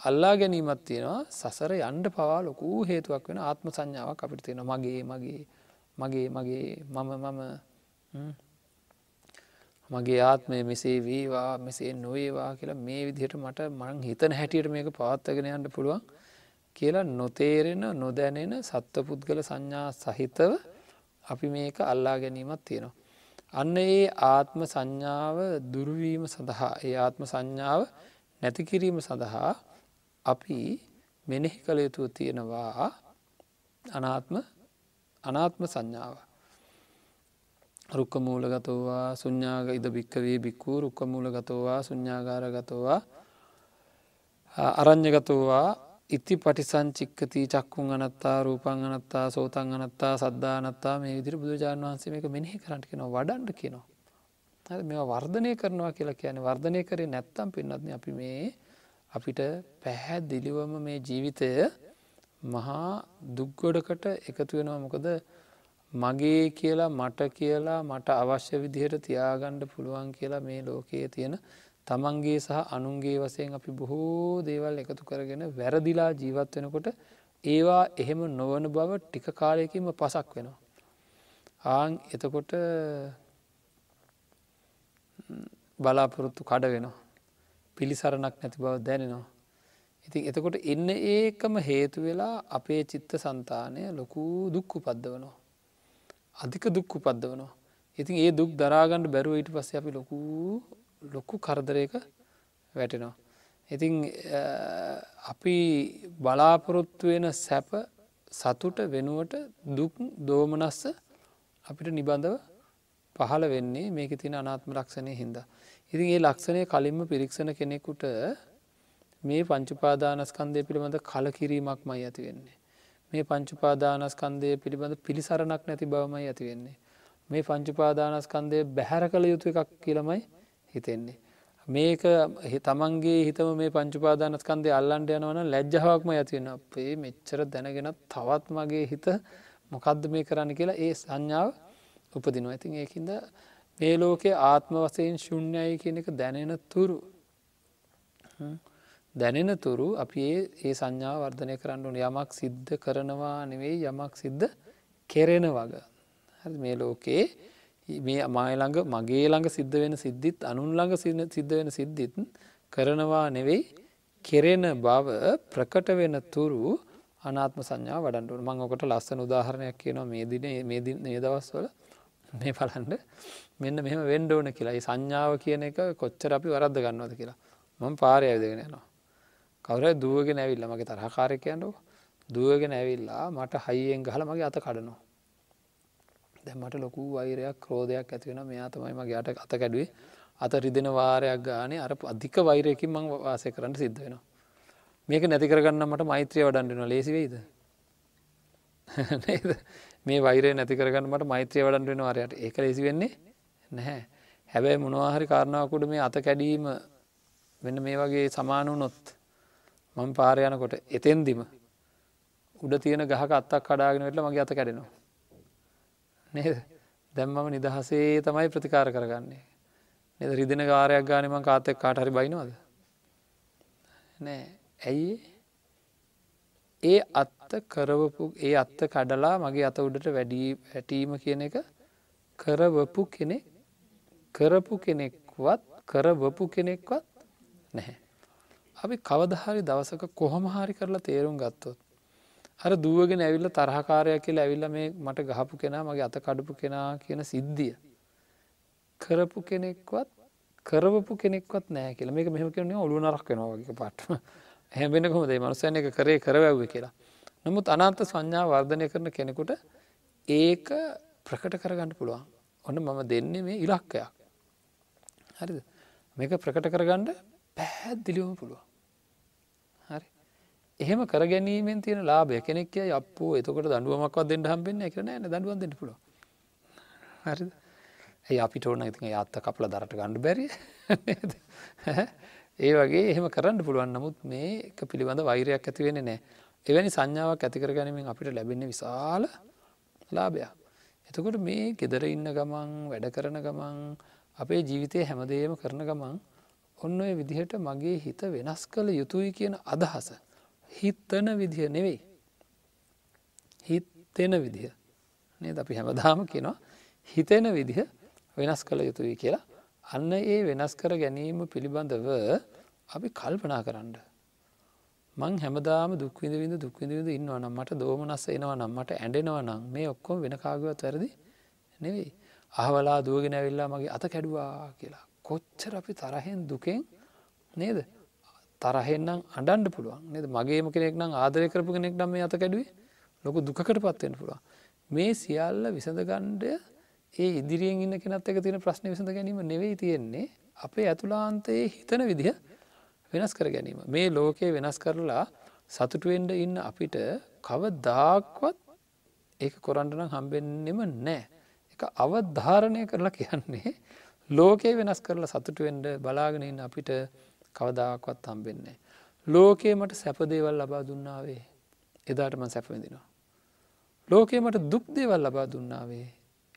අල්ලා ගැනීමක් තියෙනවා. සසර යන්න පවා ලොකු හේතුවක් වෙන ආත්ම සංඥාවක් අපිට තියෙනවා. මගේ මගේ මගේ මගේ මම මම මගේ ආත්මය මෙසේ වේවා මෙසේ නොවේවා කියලා මේ විදිහට මට මං හිතන හැටියට මේක පවත්වාගෙන යන්න පුළුවන් කියලා නොතේරෙන, නොදැනෙන සත්ව පුද්ගල සංඥා සහිතව අපි මේක අල්ලා ගැනීමක් තියෙනවා. අන්න ඒ ආත්ම සංඥාව දුර්වීම සඳහා, ඒ ආත්ම සංඥාව නැති කිරීම සඳහා අපි මෙනෙහි කළ යුතු තියෙනවා අනාත්ම අනාත්ම සංඥාව. රුක්ඛ මූලගතෝවා ශුඤ්ඤාග ඉද භික්ඛවේ භික්ඛු රුක්ඛ මූලගතෝවා ශුඤ්ඤාගාරගතෝවා අරඤ්‍යගතෝවා ඉති පටිසංචික්කති චක්ඛුං අනත්තා රූපං අනත්තා සෝතං අනත්තා සද්ධා අනත්තා මේ විදිහට බුදුරජාණන් වහන්සේ මේක මෙනෙහි කරන්න කියනවා වඩන්න කියනවා. හරි මේවා වර්ධනය කරනවා කියලා කියන්නේ වර්ධනය කරේ නැත්තම් පින්නත් අපි මේ අපිට පැහැදිලිවම මේ ජීවිතය මහා දුක්ගොඩකට එකතු වෙනවා. මොකද මගේ කියලා මට කියලා මට අවශ්‍ය විදිහට තියාගන්න පුළුවන් කියලා මේ ලෝකයේ තියෙන තමන්ගේ සහ අනුන්ගේ වශයෙන් අපි බොහෝ දේවල් එකතු කරගෙන වැරදිලා ජීවත් වෙනකොට ඒවා එහෙම නොවන බව ටික කාලයකින්ම පසක් වෙනවා. ආන් එතකොට බලාපොරොත්තු කඩ වෙනවා. පිළිසරණක් නැති බව දැනෙනවා. ඉතින් එතකොට එන්න ඒකම හේතු වෙලා අපේ චිත්ත සන්තානය ලොකු දුක් උපද්දවනවා. අධික දුක් උපද්දවනවා. ඉතින් ඒ දුක් දරාගන්න බැරුව ඊට පස්සේ අපි ලොකු ලොකු කරදරයක වැටෙනවා. ඉතින් අපි බලාපොරොත්තු වෙන සැප සතුට වෙනුවට දුක් දෝමනස්ස අපිට නිබඳව පහළ වෙන්නේ මේක තියෙන අනාත්ම ලක්ෂණය හින්දා. ඉතින් ඒ ලක්ෂණය කලින්ම පිරික්සන කෙනෙකුට මේ පංච උපාදානස්කන්ධය පිළිබඳ කලකිරීමක්මයි ඇති වෙන්නේ. මේ පංච උපාදානස්කන්ධය පිළිබඳ පිළිසරණක් නැති බවමයි ඇති වෙන්නේ. මේ පංච උපාදානස්කන්ධය බැහැර කළ යුතු එකක් කියලාමයි හිතෙන්නේ. මේක තමන්ගේ හිතම මේ පංච උපාදානස්කන්ධය අල්ලන්න යනවා නම් ලැජ්ජාවක්මයි ඇති වෙනවා. අපේ මෙච්චර දැනගෙන තවත් මගේ හිත මොකද්ද මේ කරන්නේ කියලා ඒ සංඥාව උපදිනවා. ඉතින් ඒකින්ද මේ ලෝකයේ ආත්ම වශයෙන් ශුන්‍යයි කියන එක දැනෙන තුරු දැනෙන තුරු අපි ඒ සංඥාව වර්ධනය කරන්න ඕනේ. යමක් සිද්ධ කරනවා නෙවෙයි යමක් සිද්ධ කෙරෙන වග. හරිද? මේ ලෝකේ මේ මාය ළඟ මගේ ළඟ සිද්ධ වෙන සිද්ධිත් අනුන් ළඟ සිද්ධ වෙන සිද්ධිත් කරනවා නෙවෙයි කෙරෙන බව ප්‍රකට වෙන තුරු අනාත්ම සංඥාව වඩන්න ඕනේ. මම ඔකට ලස්සන උදාහරණයක් කියනවා මේ දිනේ මේ දින මේ දවස්වල මේ බලන්න මෙන්න මෙහෙම වෙන්න ඕන කියලා. ඒ සංඥාව කියන එක කොච්චර අපි වරද්ද ගන්නවද කියලා. මම පාරේ ඇවිදගෙන යනවා. කවුරු හරි දුවගෙන ඇවිල්ලා මගේ තරහකාරයෙක් කියනකො දුවගෙන ඇවිල්ලා මට හයියෙන් ගහලා මගේ අත කඩනවා. දැන් මට ලොකු වෛරයක්, ක්‍රෝධයක් ඇති වෙනවා. මෙයා තමයි මගේ අත කැඩුවේ. අත රිදෙන වාරයක් ගානේ අර අධික වෛරයකින් මම වාසය කරන්න සිද්ධ වෙනවා. මේක නැති කරගන්න මට මෛත්‍රිය වඩන්න වෙනවා. ලේසි වෙයිද? නේද? මේ වෛරය නැති කරගන්න මට මෛත්‍රිය වඩන්න වෙනවා. අරයට ඒක ලේසි වෙන්නේ නැහැ. හැබැයි මොනවා හරි කාරණාවක් උඩ මේ අත කැඩීම වෙන මේ වගේ සමාන වුණොත් මම පාර යනකොට එතෙන්දිම උඩ තියෙන ගහක අත්තක් කඩාගෙන වෙట్లా මගේ අත කැඩෙනවා. නේද? දැන් මම නිදහසේ තමයි ප්‍රතිකාර කරගන්නේ. නේද? රිදෙන කාර්යයක් ගානේ මම කාත් එක්ක කාට හරි බයිනවද? නෑ. ඇයි? ඒ අත්ත කරවපු ඒ අත්ත කඩලා මගේ අත උඩට වැඩි වැටීම කියන එක කරවපු කෙනෙක් කරපු කෙනෙක්වත් කරවපු කෙනෙක්වත් නැහැ. අපි කවදා හරි දවසක කොහොම හරි කරලා තේරුම් ගත්තොත් අර දුවගෙන ඇවිල්ලා තරහකාරයා කියලා ඇවිල්ලා මේ මට ගහපු කෙනා මගේ අත කඩපු කෙනා කියන සිද්ධිය කරපු කෙනෙක්වත් කරවපු කෙනෙක්වත් නැහැ කියලා. මේක මෙහෙම කියන්නේ ඔළුව නරක් වෙනවා වගේ පාටම. එහෙම වෙන්නේ කොහොමද? මේ මනුස්සයන් එක කරේ කරවැව්වේ කියලා. නමුත් අනාත්ම සංඥා වර්ධනය කරන කෙනෙකුට ඒක ප්‍රකට කරගන්න පුළුවන්. ඔන්න මම දෙන්නේ මේ ඉලක්කයක්. හරිද? මේක ප්‍රකට කරගන්න පැහැදිලිවම පුළුවන්. හරි. එහෙම කර ගැනීමෙන් තියෙන ලාභය කෙනෙක් කියයි අප්පෝ එතකොට දඬුවමක්වත් දෙන්න හම්බෙන්නේ නැහැ කියලා. නෑ නෑ දඬුවම් දෙන්න පුළුවන්. හරිද? ඒ අපිට ඕන ඉතින් ඒ ආත්ත කපලා දරට ගන්න බැරි නේද? ඒ වගේ එහෙම කරන්න පුළුවන්. නමුත් මේක පිළිබඳ වෛරයක් ඇති වෙන්නේ නැහැ. එවැනි සංඥාවක් ඇති කරගැනීමෙන් අපිට ලැබෙන්නේ විශාල ලාභයක්. එතකොට මේ gedara ඉන්න ගමන්, වැඩ කරන ගමන්, අපේ ජීවිතේ හැමදේම කරන ගමන් ඔන්න ඔය විදිහට මගේ හිත වෙනස් කළ යුතුයි කියන අදහස හිතන විදිය නෙවෙයි. හිතෙන විදිය. නේද? අපි හැමදාම කියනවා හිතෙන විදිය වෙනස් කළ යුතුයි කියලා. අන්න ඒ වෙනස් කර ගැනීම පිළිබඳව අපි කල්පනා කරන්න. මං හැමදාම දුක් විඳ විඳ දුක් විඳ විඳ ඉන්නවා නම් මට දෝමනස්ස එනවා නම් මට ඇඬෙනවා නම් මේ ඔක්කොම වෙන කාගේවත් වැරදි නෙවෙයි. අහවලා දුවගෙන ඇවිල්ලා මගේ අත කැඩුවා කියලා කොච්චර අපි තරහෙන් දුකෙන් නේද තරහෙන් නම් අඬන්න පුළුවන් නේද? මගේම කෙනෙක් නම් ආදරය කරපු කෙනෙක් නම් මේ අත කැඩුවේ ලොකු දුකකටපත් වෙන්න පුළුවන්. මේ සියල්ල විසඳගන්න ඒ ඉදිරියෙන් ඉන්න කෙනත් එක්ක තියෙන ප්‍රශ්නේ විසඳ ගැනීම නෙවෙයි තියෙන්නේ, අපේ ඇතුළාන්තයේ හිතන විදිහ වෙනස් කර ගැනීම. මේ ලෝකේ වෙනස් කරලා සතුටු වෙන්න ඉන්න අපිට කවදාක්වත් ඒක කරන්න නම් හම්බෙන්නෙම නැහැ. ඒක අවධාරණය කරලා කියන්නේ ලෝකේ වෙනස් කරලා සතුටු වෙන්න බලාගෙන ඉන්න අපිට කවදාක්වත් හම්බෙන්නේ නැහැ. ලෝකේ මට සැප දේවල් ලබා දුන්නාවේ එදාට මම සැප වෙඳිනවා. ලෝකේ මට දුක් දේවල් ලබා දුන්නාවේ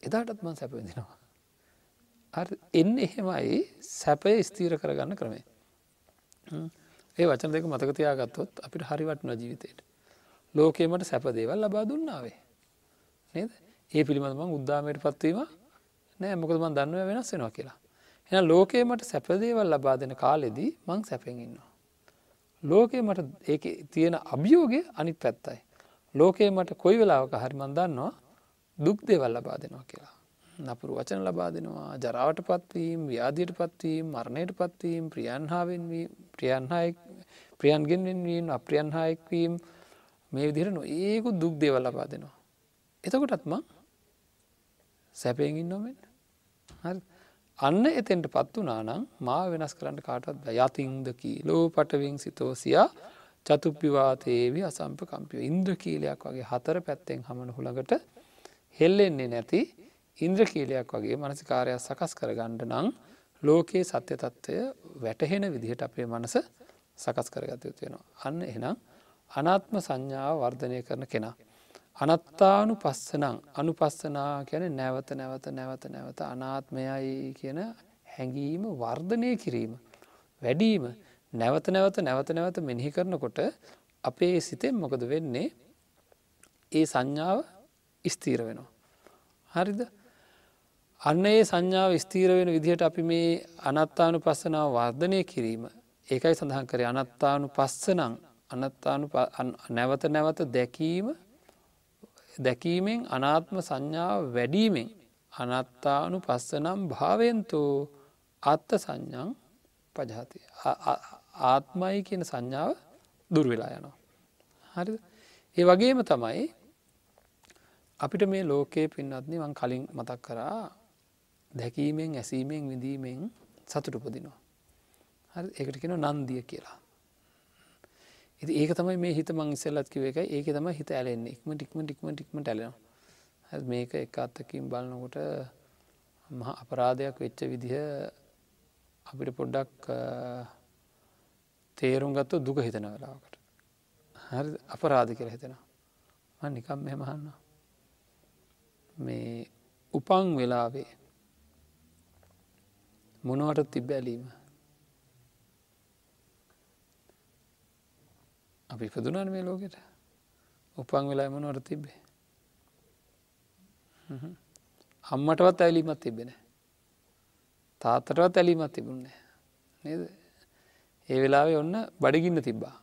එදාටත් මම සැප වෙඳිනවා. හරි, එන්නේ එහෙමයි සැපය ස්ථිර කරගන්න ක්‍රමය. ඒ වචන දෙක මතක තියාගත්තොත් අපිට හරි වටිනවා ජීවිතේට. ලෝකේ මට සැප දේවල් ලබා දුන්නාවේ නේද? ඒ පිළිබඳව මම උද්දාමයටපත් වීම නෑ, මොකද මම දන්නවා වෙනස් වෙනවා කියලා. එහෙනම් ලෝකේ මට සැප දේවල් ලබා දෙන කාලෙදී මං සැපෙන් ඉන්නවා. ලෝකේ මට ඒකේ තියෙන අභියෝගය අනිත් පැත්තයි. ලෝකේ මට කොයි වෙලාවක හරි මම දන්නවා දුක් දේවල් ලබා දෙනවා කියලා. නපුරු වචන ලබා දෙනවා, ජරාවට පත්වීම, ව්‍යාධියට පත්වීම, මරණයට පත්වීම, ප්‍රියන්හාවෙන් වීම, ප්‍රියන්හායෙක් ප්‍රියන්ගෙන් වෙනවීම, අප්‍රියන්හායෙක් වීම, මේ විදිහට නොඒකු දුක් දේවල් ලබා දෙනවා. එතකොටත් මං සැපයෙන් ඉන්නවා මෙන්න. හරි, අන්න එතෙන්ට පත් වුණා නම් මාව වෙනස් කරන්න කාටවත් බෑ. යතින්ද කීලෝ පටවින් සිතෝසියා චතුප්පිවා තේවි අසම්පකම්පිය. ඉන්ද්‍ර කීලයක් වගේ හතර පැත්තෙන් හමන හුලඟට හෙල්ලෙන්නේ නැති ඉන්ද්‍රකීලයක් වගේ මනසිකාරයක් සකස් කරගන්න නම් ලෝකයේ සත්‍ය තත්ත්වය වැටහෙන විදිහට අපේ මනස සකස් කරගත යුතු වෙනවා. අන්න එහෙනම් අනාත්ම සංඥාව වර්ධනය කරන කෙනා අනත්තානුපස්සනං, අනුපස්සනා කියන්නේ නැවත නැවත නැවත නැවත අනාත්මයයි කියන හැඟීම වර්ධනය කිරීම, වැඩිම නැවත නැවත නැවත නැවත මෙනෙහි කරනකොට අපේ සිතෙන් මොකද වෙන්නේ? ඒ සංඥාව ස්ථිර වෙනවා. හරිද? අන්න ඒ සංඥාව ස්ථීර වෙන විදිහට අපි මේ අනත්තානුපස්සනාව වර්ධනය කිරීම, ඒකයි සඳහන් කරේ අනත්තානුපස්සනං, අනත්තානු නැවත නැවත දැකීම, දැකීමෙන් අනාත්ම සංඥාව වැඩිමෙන් අනත්තානුපස්සනම් භාවෙන්තෝ අත්ථ සංඥං පජහති. ආත්මයි කියන සංඥාව දුර වෙලා යනවා. හරිද? ඒ වගේම තමයි අපිට මේ ලෝකයේ පින්නත්නේ මං කලින් මතක් කරා දැකීමෙන්, ඇසීමෙන්, විඳීමෙන් සතුට උපදිනවා. හරි, ඒකට කියනවා නන්දිය කියලා. ඉතින් ඒක තමයි මේ හිත මං ඉස්සෙල්ලත් කිව්ව එකයි. ඒකේ තමයි හිත ඇලෙන්නේ. ඉක්මනට ඉක්මනට ඉක්මනට ඉක්මනට ඇලෙනවා. හරි, මේක එක අතකින් බලනකොට මහා අපරාධයක් වෙච්ච විදිහ අපිට පොඩ්ඩක් තේරුම් ගත්තොත් දුක හිතන වෙලාවකට. හරි, අපරාධ කියලා හිතෙනවා. මම නිකන් මෙහෙම අහන්නවා. මේ උපන් වෙලාවේ මොනවට තිබ්බ ඇලීම? අපි ඉපදුනානේ මේ ලෝකෙට. උපන් වෙලාවේ මොනවට තිබ්බේ? හ්ම්. අම්මටවත් ඇලීමක් තිබ්බේ නැහැ. තාත්තටවත් ඇලීමක් තිබුණේ නැහැ. නේද? ඒ වෙලාවේ ඔන්න බඩගින්න තිබ්බා.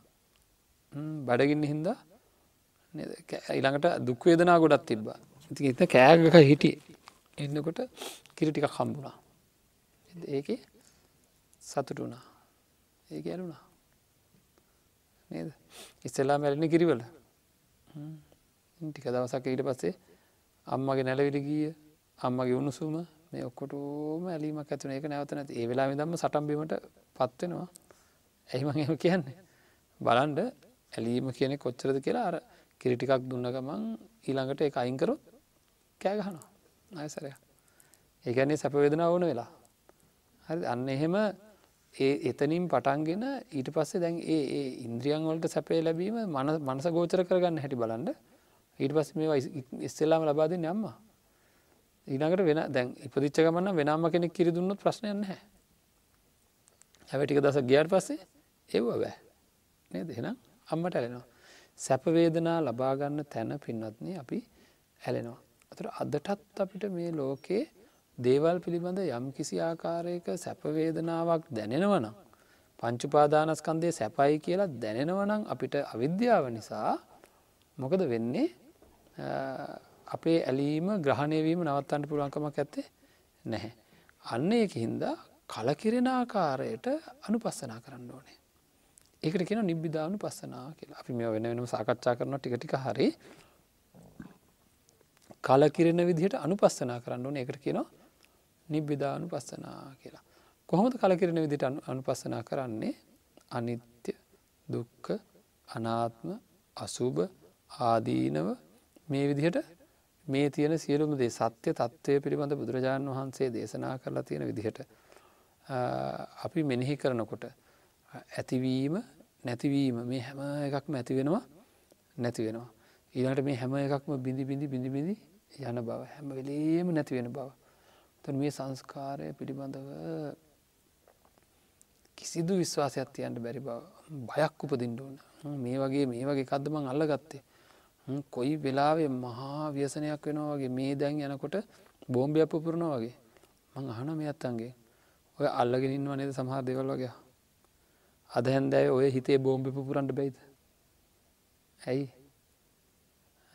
හ්ම්, බඩගින්න හින්දා නේද? ඊළඟට දුක් වේදනා ගොඩක් තිබ්බා. ඉතින් එතන කෑගක හිටියේ. එන්නකොට කිරි ටිකක් හම්බුණා. ඒකේ සතුටු වුණා. ඒක ඇලුණා. නේද? ඉස්සෙල්ලාම ඇලෙන්නේ කිරිවල. හ්ම්. ටික දවසක් ඊට පස්සේ අම්මගේ නැලවිලි ගිය, අම්මගේ උණුසුම, මේ ඔක්කොටම ඇලීමක් ඇති වෙන එක නැවත නැති. ඒ වෙලාවෙ ඉඳන්ම සටන් බීමටපත් වෙනවා. එයි මම එහෙම කියන්නේ. බලන්න ඇලීම කියන්නේ කොච්චරද කියලා. අර කිරි ටිකක් දුන්න ගමන් ඊළඟට ඒක අයින් කරොත් කෑ ගහනවා. ආයසරයක්. ඒ කියන්නේ සැප වේදනාව වුණ වෙලා. හරිද? අන්න එහෙම ඒ එතනින් පටන්ගෙන ඊට පස්සේ දැන් ඒ ඒ ඉන්ද්‍රියන් වලට සැපේ ලැබීම මනස ගෝචර කරගන්න හැටි බලන්න. ඊට පස්සේ මේවා ඉස්සෙල්ලාම ලබා දෙන්නේ අම්මා. ඊළඟට වෙන දැන් ඉපදිච්ච ගමන් නම් වෙනම කෙනෙක් කිරි දුන්නොත් ප්‍රශ්නයක් නැහැ. හැබැයි ටික දවසක් ගියාට පස්සේ ඒව බෑ. නේද? එහෙනම් අම්මට ඇලෙනවා. සැප වේදනා ලබා ගන්න තැන පින්වත්නි අපි ඇලෙනවා. අතට අදටත් අපිට මේ ලෝකේ දේවල් පිළිබඳ යම් කිසි ආකාරයක සැප වේදනාවක් දැනෙනවා නම්, පංච උපාදානස්කන්ධය සැපයි කියලා දැනෙනවා නම් අපිට අවිද්‍යාව නිසා මොකද වෙන්නේ? අපේ ඇලීම ග්‍රහණය වීම නවත්තන්න පුළුවන් කමක් නැත්තේ නැහැ. අන්න ඒකින්ද කලකිරෙන ආකාරයට අනුපස්සනා කරන්න ඕනේ. ඒකට කියනවා නිබ්බිදානුපස්සනාව කියලා. අපි මේවා වෙන වෙනම සාකච්ඡා කරනවා ටික ටික හරි. කලකිරෙන විදිහට අනුපස්සනා කරන්න ඕනේ. ඒකට කියනවා නිබ්බිදානුපස්සනාව කියලා. කොහොමද කලකිරෙන විදිහට අනුපස්සනා කරන්නේ? අනිත්‍ය, දුක්ඛ, අනාත්ම, අසුභ, ආදීනව මේ විදිහට මේ තියෙන සියලුම දේ සත්‍ය තත්ත්වය පිළිබඳ බුදුරජාණන් වහන්සේ දේශනා කරලා තියෙන විදිහට අපි මෙනෙහි කරනකොට ඇතිවීම නැතිවීම මේ හැම එකක්ම ඇති වෙනවා නැති වෙනවා. ඊළඟට මේ හැම එකක්ම බිඳි බිඳි බිඳි බිඳි යන බව, හැම වෙලෙම නැති වෙන බව. එතන මේ සංස්කාරය පිළිබඳව කිසිදු විශ්වාසයක් තියන්න බැරි බව, බයක් උපදින්න ඕන. මේ වගේ මේ වගේ එකක්ද මං අල්ලගත්තේ. කොයි වෙලාවෙ මහා ව්‍යසනයක් වෙනවා වගේ මේ දැන් යනකොට බෝම්බයක් පුපුරනවා වගේ. මං අහනවා මේ අත්තන්ගේ ඔය අල්ලගෙන ඉන්නව නේද සමහර දේවල් වගේ. අද හන්දේ ඔය හිතේ බෝම්බ පුපුරන්න බැයිද? ඇයි?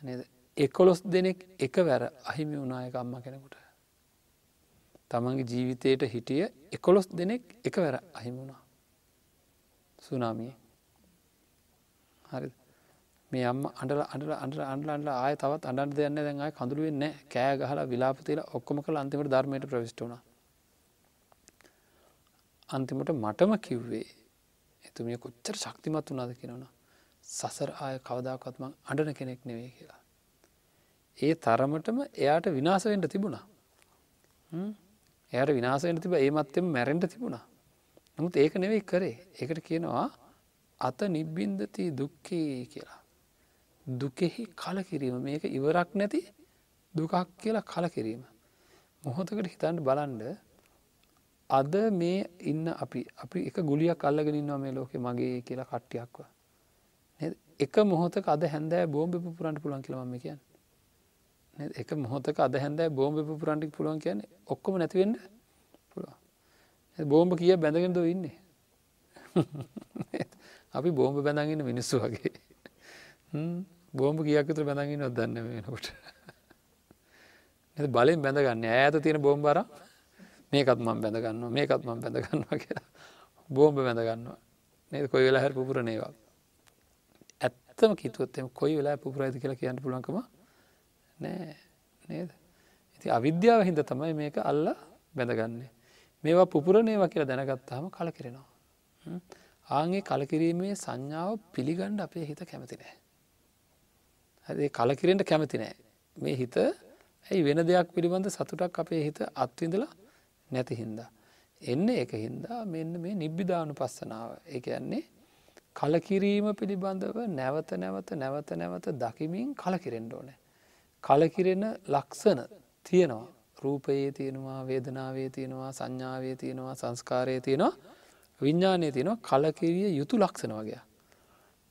නේද? එකොළොස් දෙනෙක් එකවර අහිමි වුණා එක අම්මා කෙනෙකුට. තමන්ගේ ජීවිතේට හිටිය එකොළොස් දෙනෙක් එකවර අහිමි වුණා. සුනාමියේ. හරිද? මේ අම්මා අඬලා අඬලා අඬලා අඬලා අඬලා ආයෙ තවත් අඬන්න දෙයක් නැහැ. දැන් ආයෙ කඳුළු වෙන්නේ නැහැ. කෑ ගහලා විලාප තියලා ඔක්කොම කරලා අන්තිමට ධර්මයට ප්‍රවිෂ්ඨ වුණා. අන්තිමට මටම කිව්වේ එතුමිය කොච්චර ශක්තිමත් වුණාද කියනවා. සසර ආය කවදාකවත් මං අඬන කෙනෙක් නෙවෙයි කියලා. ඒ තරමටම එයාට විනාශ වෙන්න තිබුණා. හ්ම්. එයාට විනාශ වෙන්න තිබ්බා. ඒ මැත්තේම මැරෙන්න තිබුණා. නමුත් ඒක නෙවෙයි කරේ. ඒකට කියනවා අත නිබ්බින්දති දුක්ඛේ කියලා. දුකෙහි කලකිරීම, මේක ඉවරක් නැති දුකක් කියලා කලකිරීම. මොහොතකට හිතන්න බලන්න අද මේ ඉන්න අපි අපි එක ගුලියක් අල්ලගෙන ඉන්නවා මේ ලෝකේ මගේ කියලා කට්ටියක්ව. නේද? එක මොහොතක අද හැන්දෑව බෝම්බ පුපුරන්න පුළුවන් කියලා මම කියන්නේ. නේද? එක මොහොතක අද හැන්දෑව බෝම්බ පුපුරන්න පුළුවන් කියන්නේ ඔක්කොම නැති වෙන්න පුළුවන්. නේද? බෝම්බ කීයක් බැඳගෙනද ඔය ඉන්නේ? අපි බෝම්බ බැඳගෙන ඉන්න මිනිස්සු වගේ. හ්ම්. බෝම්බ කීයක් විතර බැඳගෙන ඉන්නවද දන්නේ නැහැ වෙනකොට. නේද? බලෙන් බැඳගන්නේ. ඈත තියෙන බෝම්බ අරන් මේකත් මම බැඳ ගන්නවා මේකත් මම බැඳ ගන්නවා කියලා බෝම්බ බැඳ ගන්නවා නේද? කොයි වෙලාවෙ හරි පුපුරන ඒවා. ඇත්තම කිව්වොත් එම් කොයි වෙලාවෙ පුපුරයිද කියලා කියන්න පුළුවන්කම නෑ නේද? ඉතින් අවිද්‍යාව හින්දා තමයි මේක අල්ලා බැඳගන්නේ. මේවා පුපුරන ඒවා කියලා දැනගත්තාම කලකිරෙනවා. ආන්ගේ කලකිරීමේ සංඥාව පිළිගන්න අපේ හිත කැමති නෑ. හරි, ඒ කලකිරෙන්න කැමති නෑ. මේ හිත ඇයි වෙන දෙයක් පිළිබඳ සතුටක් අපේ හිත අත්විඳලා නැති හින්දා. එන්න ඒක හින්දා මෙන්න මේ නිබ්බිදානුපස්සනාව. ඒ කියන්නේ කලකිරීම පිළිබඳව නැවත නැවත නැවත නැවත දකිමින් කලකිරෙන්න ඕනේ. කලකිරෙන ලක්ෂණ තියෙනවා. රූපයේ තියෙනවා, වේදනාවේ තියෙනවා, සංඥාවේ තියෙනවා, සංස්කාරයේ තියෙනවා, විඥානයේ තියෙනවා. කලකිරිය යුතු ලක්ෂණ වගේ.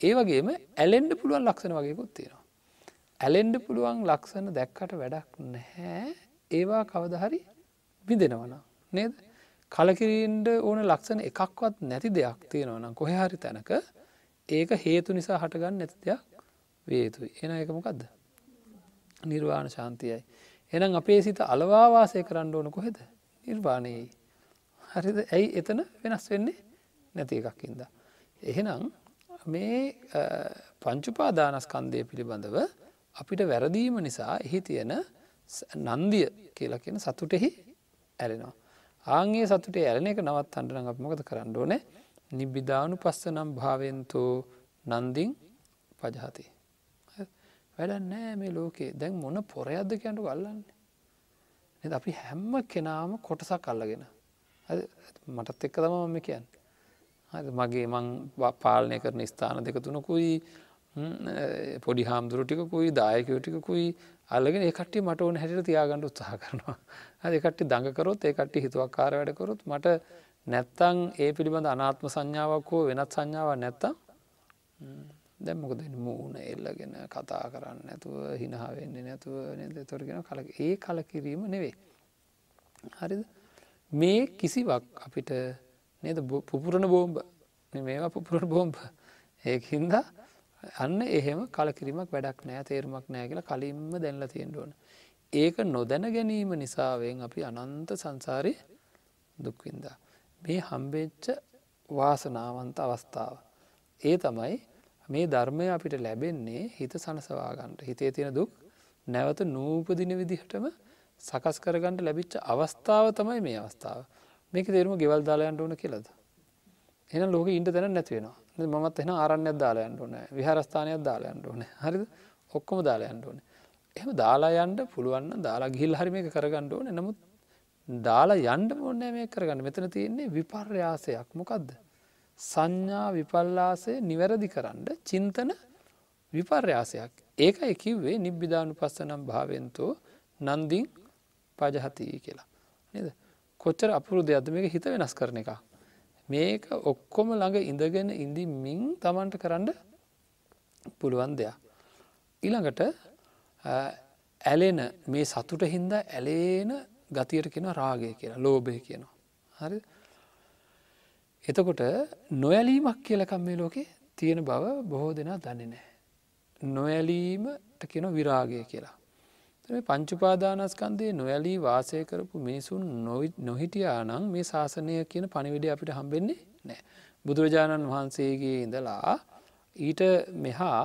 ඒ වගේම ඇලෙන්න පුළුවන් ලක්ෂණ වගේකුත් තියෙනවා. ඇලෙන්න පුළුවන් ලක්ෂණ දැක්කට වැඩක් නැහැ. ඒවා කවදා හරි විඳෙනවනම් නේද? කලකිරීමට ඕන ලක්ෂණ එකක්වත් නැති දෙයක් තියෙනවා නම් කොහේ හරි තැනක ඒක හේතු නිසා හටගන්න නැති දෙයක් වේ යුතුයි. එහෙනම් ඒක මොකද්ද? නිර්වාණ ශාන්තියයි. එහෙනම් අපේ සිත අලවා වාසය කරන්න ඕන කොහෙද? නිර්වාණයයි. හරිද? ඇයි එතන වෙනස් වෙන්නේ නැති එකක් ඉඳලා. එහෙනම් මේ පංච උපාදානස්කන්ධය පිළිබඳව අපිට වැරදීම නිසා එහි තියෙන නන්දිය කියලා කියන සතුටෙහි ඇලෙනවා. ආන්ගේ සතුටේ ඇලෙන එක නවත්තන්න නම් අපි මොකද කරන්න ඕනේ? නිබ්බිදානුපස්සනම් භාවෙන්තෝ නන්දින් පජහති. වැඩක් නැහැ මේ ලෝකේ. දැන් මොන පොරයක්ද කියනකොට අල්ලන්නේ. නේද? අපි හැම කෙනාම කොටසක් අල්ලගෙන. හරි, මටත් එක්ක තමයි මම කියන්නේ. හරිද? මගේ මං පාලනය කරන ස්ථාන දෙක තුනකුයි පොඩි හාමුදුරු ටිකකුයි දායකයෝ ටිකකුයි අල්ලගෙන ඒ කට්ටිය මට ඕන හැටියට තියාගන්න උත්සාහ කරනවා. හරි, ඒ කට්ටිය දඟ කරොත්, ඒ කට්ටිය හිතුවක්කාර වැඩ කරොත්, මට නැත්තම් ඒ පිළිබඳ අනාත්ම සංඥාවක් හෝ වෙනත් සංඥාවක් නැත්තම් දැන් මොකද වෙන්නේ? මූණ එල්ලගෙන කතා කරන්නේ නැතුව, හිනහ වෙන්නේ නැතුව නේද? ඒතර කියන කල ඒ කලකිරීම නෙවෙයි. හරිද? මේ කිසිවක් අපිට නේද පුපුරන බෝම්බ මේ මේවා පුපුරන බෝම්බ ඒකින්ද අන්න එහෙම කලකිරීමක් වැඩක් නෑ, තේරුමක් නෑ කියලා කලින්ම දැනලා තියෙන්න ඕන. ඒක නොදැන ගැනීම නිසාවෙන් අපි අනන්ත සංසාරේ දුක් විඳා. මේ හම්බෙච්ච වාසනාවන්ත අවස්ථාව ඒ තමයි මේ ධර්මය අපිට ලැබෙන්නේ හිත සනසවා ගන්නට. හිතේ තියෙන දුක් නැවත නූපදින විදිහටම සකස් කර ගන්න ලැබිච්ච අවස්ථාව තමයි මේ අවස්ථාව. මේකේ තේරුම ගෙවල් දාලා යන්න ඕන කියලාද? එහෙනම් ලෝකෙ ඉන්න තැනක් නැති වෙනවා. මමත් එහෙනම් ආරණ්‍යයක් දාලා යන්න ඕනේ. විහාරස්ථානයක් දාලා යන්න ඕනේ. හරිද? ඔක්කොම දාලා යන්න ඕනේ. එහෙම දාලා යන්න පුළුවන් නම් දාලා ගිහිල්ලා හරි මේක කරගන්න ඕනේ. නමුත් දාලා යන්න ඕනේ මේක කරගන්න. මෙතන තියෙන්නේ විපර්යාසයක්. මොකද්ද? සංඥා විපල්ලාසය නිවැරදි කරන්න චින්තන විපර්යාසයක්. ඒකයි කිව්වේ නිබ්බිදානුපස්සනම් භාවෙන්තෝ නන්දින් පජහති කියලා. නේද? කොච්චර අපූර්ව දෙයක්ද මේක හිත වෙනස් කරන එක. මේක ඔක්කොම ළඟ ඉඳගෙන ඉඳිමින් Tamanට කරන්න පුළුවන් දෙයක්. ඊළඟට ඇලෙන මේ සතුටින්ද ඇලෙන ගතියට කියනවා රාගය කියලා. ලෝභය කියනවා. හරිද? එතකොට නොයලීමක් කියලා එකක් මේ ලෝකේ තියෙන බව බොහෝ දෙනා දන්නේ නැහැ. නොයලීමට කියන විරාගය කියලා. ඒතර මේ පංච උපාදානස්කන්ධේ නොයලී වාසය කරපු මිනිසුන් නොහිටියා නම් මේ ශාසනය කියන පණිවිඩය අපිට හම්බෙන්නේ නැහැ. බුදුරජාණන් වහන්සේගේ ඉඳලා ඊට මෙහා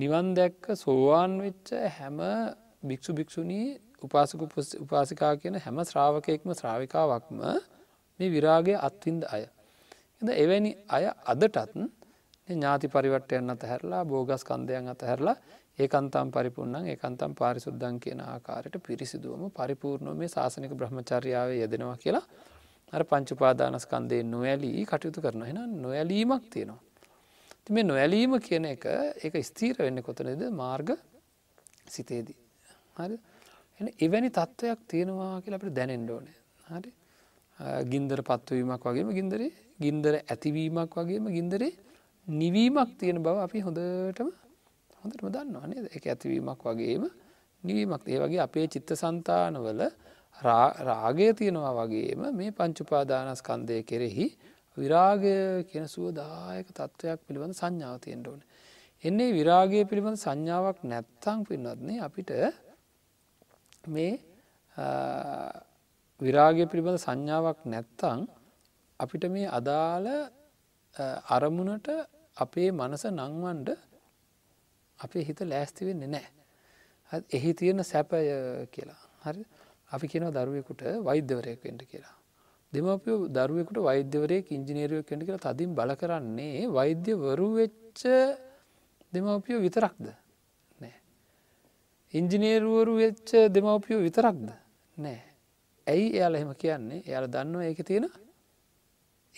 නිවන් දැක්ක සෝවාන් වෙච්ච හැම භික්ෂු භික්ෂුණී උපාසක උපාසිකා කියන හැම ශ්‍රාවකයෙක්ම ශ්‍රාවිකාවක්ම මේ විරාගය අත්විඳ අය. එවැනි අය අදටත් ඥාති පරිවට්ටයන් අතහැරලා භෝගස්කන්ධයන් අතහැරලා ඒකාන්තම් පරිපූර්ණං ඒකාන්තම් පාරිශුද්ධං කියන ආකාරයට පිරිසිදුවම පරිපූර්ණව මේ ශාසනික බ්‍රහ්මචර්යාවේ යෙදෙනවා කියලා අර පංච උපාදානස්කන්ධේ නොඇලී කටයුතු කරනවා. එහෙනම් නොඇලීමක් තියෙනවා. ඉතින් මේ නොඇලීම කියන එක ඒක ස්ථිර වෙන්නේ කොතනද? මාර්ග සිතේදී. හරිද? එහෙනම් එවැනි තත්වයක් තියෙනවා කියලා අපිට දැනෙන්න ඕනේ. හරි? ගින්දර පත්වීමක් වගේම ගින්දරේ ගින්දර ඇතිවීමක් වගේම ගින්දරේ නිවීමක් තියෙන බව අපි හොඳටම හොඳටම දන්නවා නේද? ඒක ඇතිවීමක් වගේම නිවීමක්. ඒ වගේ අපේ චිත්තසංතානවල රාගය තියෙනවා වගේම මේ පංච උපාදානස්කන්ධය කෙරෙහි විරාගය කියන සුවදායක තත්වයක් පිළිබඳ සංඥාව තියෙන්න ඕනේ. එන්නේ විරාගය පිළිබඳ සංඥාවක් නැත්තම් පින්නත් නේ අපිට මේ විරාගය පිළිබඳ සංඥාවක් නැත්තම් අපිට මේ අදාළ අරමුණට අපේ මනස නංවන්ඩ අපේ හිත ලෑස්ති වෙන්නේ නැහැ. එහි තියෙන සැපය කියලා. හරි? අපි කියනවා දරුවෙකුට වෛද්‍යවරයෙක් වෙන්න කියලා. දෙමාපියෝ දරුවෙකුට වෛද්‍යවරයෙක් ඉංජිනේරුවෙක් වෙන්න කියලා තදින් බල කරන්නේ වෛද්‍යවරු වෙච්ච දෙමාපියෝ විතරක්ද? නැහැ. ඉංජිනේරුවරු වෙච්ච දෙමාපියෝ විතරක්ද? නැහැ. ඇයි එයාලා එහෙම කියන්නේ? එයාලා දන්නවා ඒකේ තියෙන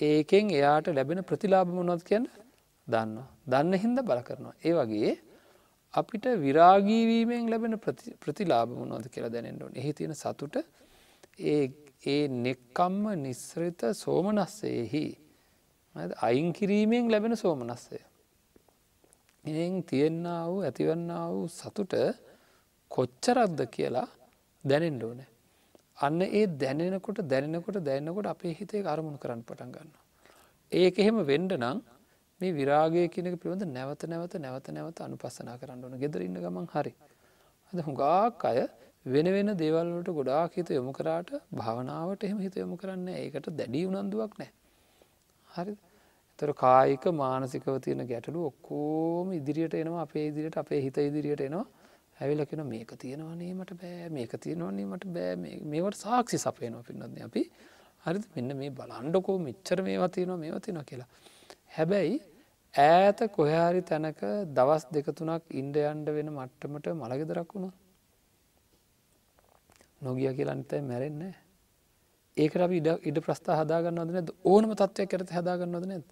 ඒකෙන් එයාට ලැබෙන ප්‍රතිලාභ මොනවද කියන දන්නවා. දන්න හින්දා බල කරනවා. ඒ වගේ අපිට විරාගී වීමෙන් ලැබෙන ප්‍රතිලාභ මොනවද කියලා දැනෙන්න ඕනේ. එහි තියෙන සතුට ඒ ඒ නෙක්ඛම්ම නිස්සෘත සෝමනස්සෙහි අයින් කිරීමෙන් ලැබෙන සෝමනස්සය. ඉතින් තියෙනා වූ ඇතිවන්නා වූ සතුට කොච්චරක්ද කියලා දැනෙන්න ඕනේ. අන්න ඒ දැනෙනකොට දැනෙනකොට දැනෙනකොට අපේ හිතේ අරමුණු කරන්න පටන් ගන්නවා. ඒක එහෙම වෙන්න නම් මේ විරාගය කියන එක පිළිබඳ නැවත නැවත නැවත නැවත අනුපස්සනා කරන්න ඕන. ගෙදර ඉන්න ගමන් හරි. අද හුඟක් අය වෙන වෙන දේවල් වලට ගොඩාක් හිත යොමු කරාට භාවනාවට එහෙම හිත යොමු කරන්නේ නැහැ. ඒකට දැඩි උනන්දුවක් නැහැ. හරිද? ඒතර කායික මානසිකව තියෙන ගැටලු ඔක්කොම ඉදිරියට එනවා. අපේ ඉදිරියට අපේ හිත ඉදිරියට එනවා. ඇවිල්ලා කියන මේක තියෙනවනේ මට බෑ මේක තියෙනවනේ මට බෑ මේවට සාක්ෂි සපයනවා පින්නත් අපි. හරිද? මෙන්න මේ බලන්නකෝ මෙච්චර මේවා තියෙනවා මේවා තියෙනවා කියලා. හැබැයි ඈත කොහේ හරි තැනක දවස් දෙක තුනක් ඉඳ යන්න වෙන මට්ටමට මලගෙදරක් වුණා. නොගිය කියලා නිතේ මැරෙන්නේ නැහැ. ඒකට අපි ඉඩ ප්‍රස්ථා හදා ගන්නවද නැද්ද? ඕනම තත්වයක් කරත් හදා ගන්නවද නැද්ද?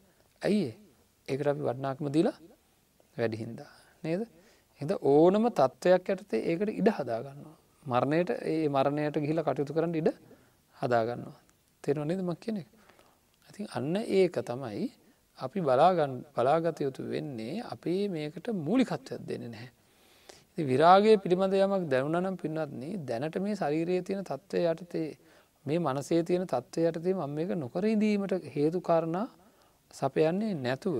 ඇයි ඒ? ඒකට අපි වටිනාකම දීලා වැඩි හින්දා නේද? හිද ඕනම තත්ත්වයක් යටතේ ඒකට ඉඩ හදා ගන්නවා. මරණයට ඒ මරණයට ගිහිලා කටයුතු කරන්න ඉඩ හදා ගන්නවා. තේරෙනව නේද මම කියන්නේ? ඉතින් අන්න ඒක තමයි අපි බලා ගන්න බලාගත යුතු වෙන්නේ. අපි මේකට මූලිකත්වයක් දෙන්නේ නැහැ. ඉතින් විරාගයේ පිළිමද යමක් දැනුණා නම් පින්වත්නි දැනට මේ ශරීරයේ තියෙන තත්ත්වය යටතේ මේ මනසේ තියෙන තත්ත්වය යටතේ මම මේක නොකර ඉඳීමට හේතු කාරණා සපයන්නේ නැතුව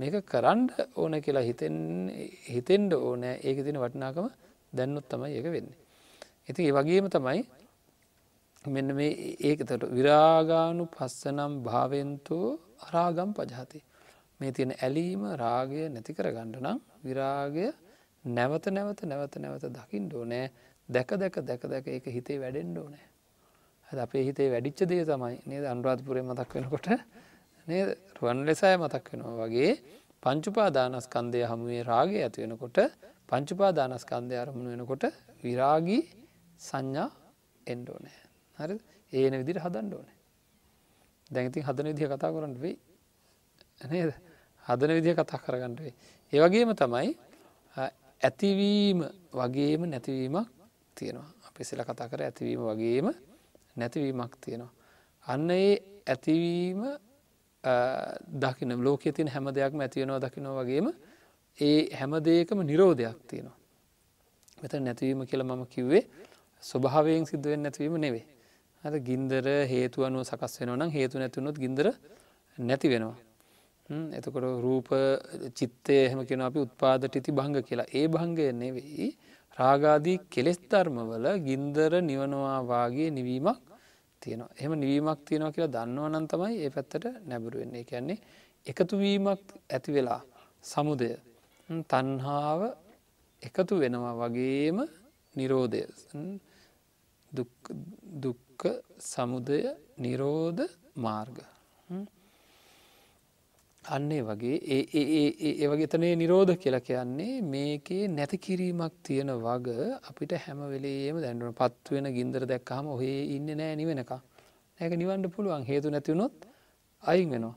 මේක කරන්න ඕන කියලා හිතෙන්නේ හිතෙන්න ඕනේ. ඒකේ තියෙන වටිනාකම දැනුනොත් තමයි ඒක වෙන්නේ. ඉතින් ඒ වගේම තමයි මෙන්න මේ ඒකට විරාගානුපස්සනම් භාවෙන්තෝ අරාගම් පජහති. මේ තියෙන ඇලීම රාගය නැති කර ගන්න නම් විරාගය නැවත නැවත නැවත නැවත දකින්න ඕනේ. දැක දැක දැක දැක ඒක හිතේ වැඩෙන්න ඕනේ. හරි අපේ හිතේ වැඩිච්ච දේ තමයි නේද අනුරාධපුරේ මතක් වෙනකොට නේද රුවන්වැලිසෑය මතක් වෙනවා වගේ පංච උපාදානස්කන්ධය හැමුවේ රාගය ඇති වෙනකොට පංච උපාදානස්කන්ධය අරමුණු වෙනකොට විරාගී සංඥා එන්න ඕනේ. හරිද? ඒ වෙන විදිහට හදන්න ඕනේ. දැන් ඉතින් හදන විදිහ කතා කරන්න වෙයි. නේද? හදන විදිහ කතා කරගන්න වෙයි. ඒ වගේම තමයි ඇතිවීම වගේම නැතිවීමක් තියෙනවා. අපි ඉස්සෙල්ලා කතා කරා ඇතිවීම වගේම නැතිවීමක් තියෙනවා. අන්න ඒ ඇතිවීම දකින්න ලෝකයේ තියෙන හැම දෙයක්ම ඇති වෙනවා දකින්නවා වගේම ඒ හැම දෙයකම නිරෝධයක් තියෙනවා. මෙතන නැතිවීම කියලා මම කිව්වේ ස්වභාවයෙන් සිද්ධ වෙන්නේ නැතිවීම නෙවෙයි. අර ගින්දර හේතු අනුව සකස් වෙනවා නම් හේතු නැති වුණොත් ගින්දර නැති වෙනවා. එතකොට රූප චිත්තය එහෙම කියනවා අපි උත්පාද ත්‍ිති භංග කියලා. ඒ භංගය නෙවෙයි රාගාදී කෙලෙස් ධර්මවල ගින්දර නිවනවා වාගේ නිවීමක් තියෙනවා. එහෙම නිවීමක් තියෙනවා කියලා දන්නවනම් තමයි ඒ පැත්තට නැඹුරු වෙන්නේ. ඒ කියන්නේ එකතු වීමක් ඇති වෙලා සමුදය තණ්හාව එකතු වෙනවා වගේම නිරෝධය දුක් දුක්ඛ සමුදය නිරෝධ මාර්ග අන්නේ වගේ ඒ ඒ ඒ ඒ වගේ එතන නිරෝධ කියලා කියන්නේ මේකේ නැති කිරීමක් තියෙන වග අපිට හැම වෙලෙම දැනෙන පත් වෙන ගින්දර දැක්කහම ඔහේ ඉන්නේ නැහැ නිවෙනකම්. ඒක නිවන්න පුළුවන් හේතු නැති වුණොත් අයින් වෙනවා.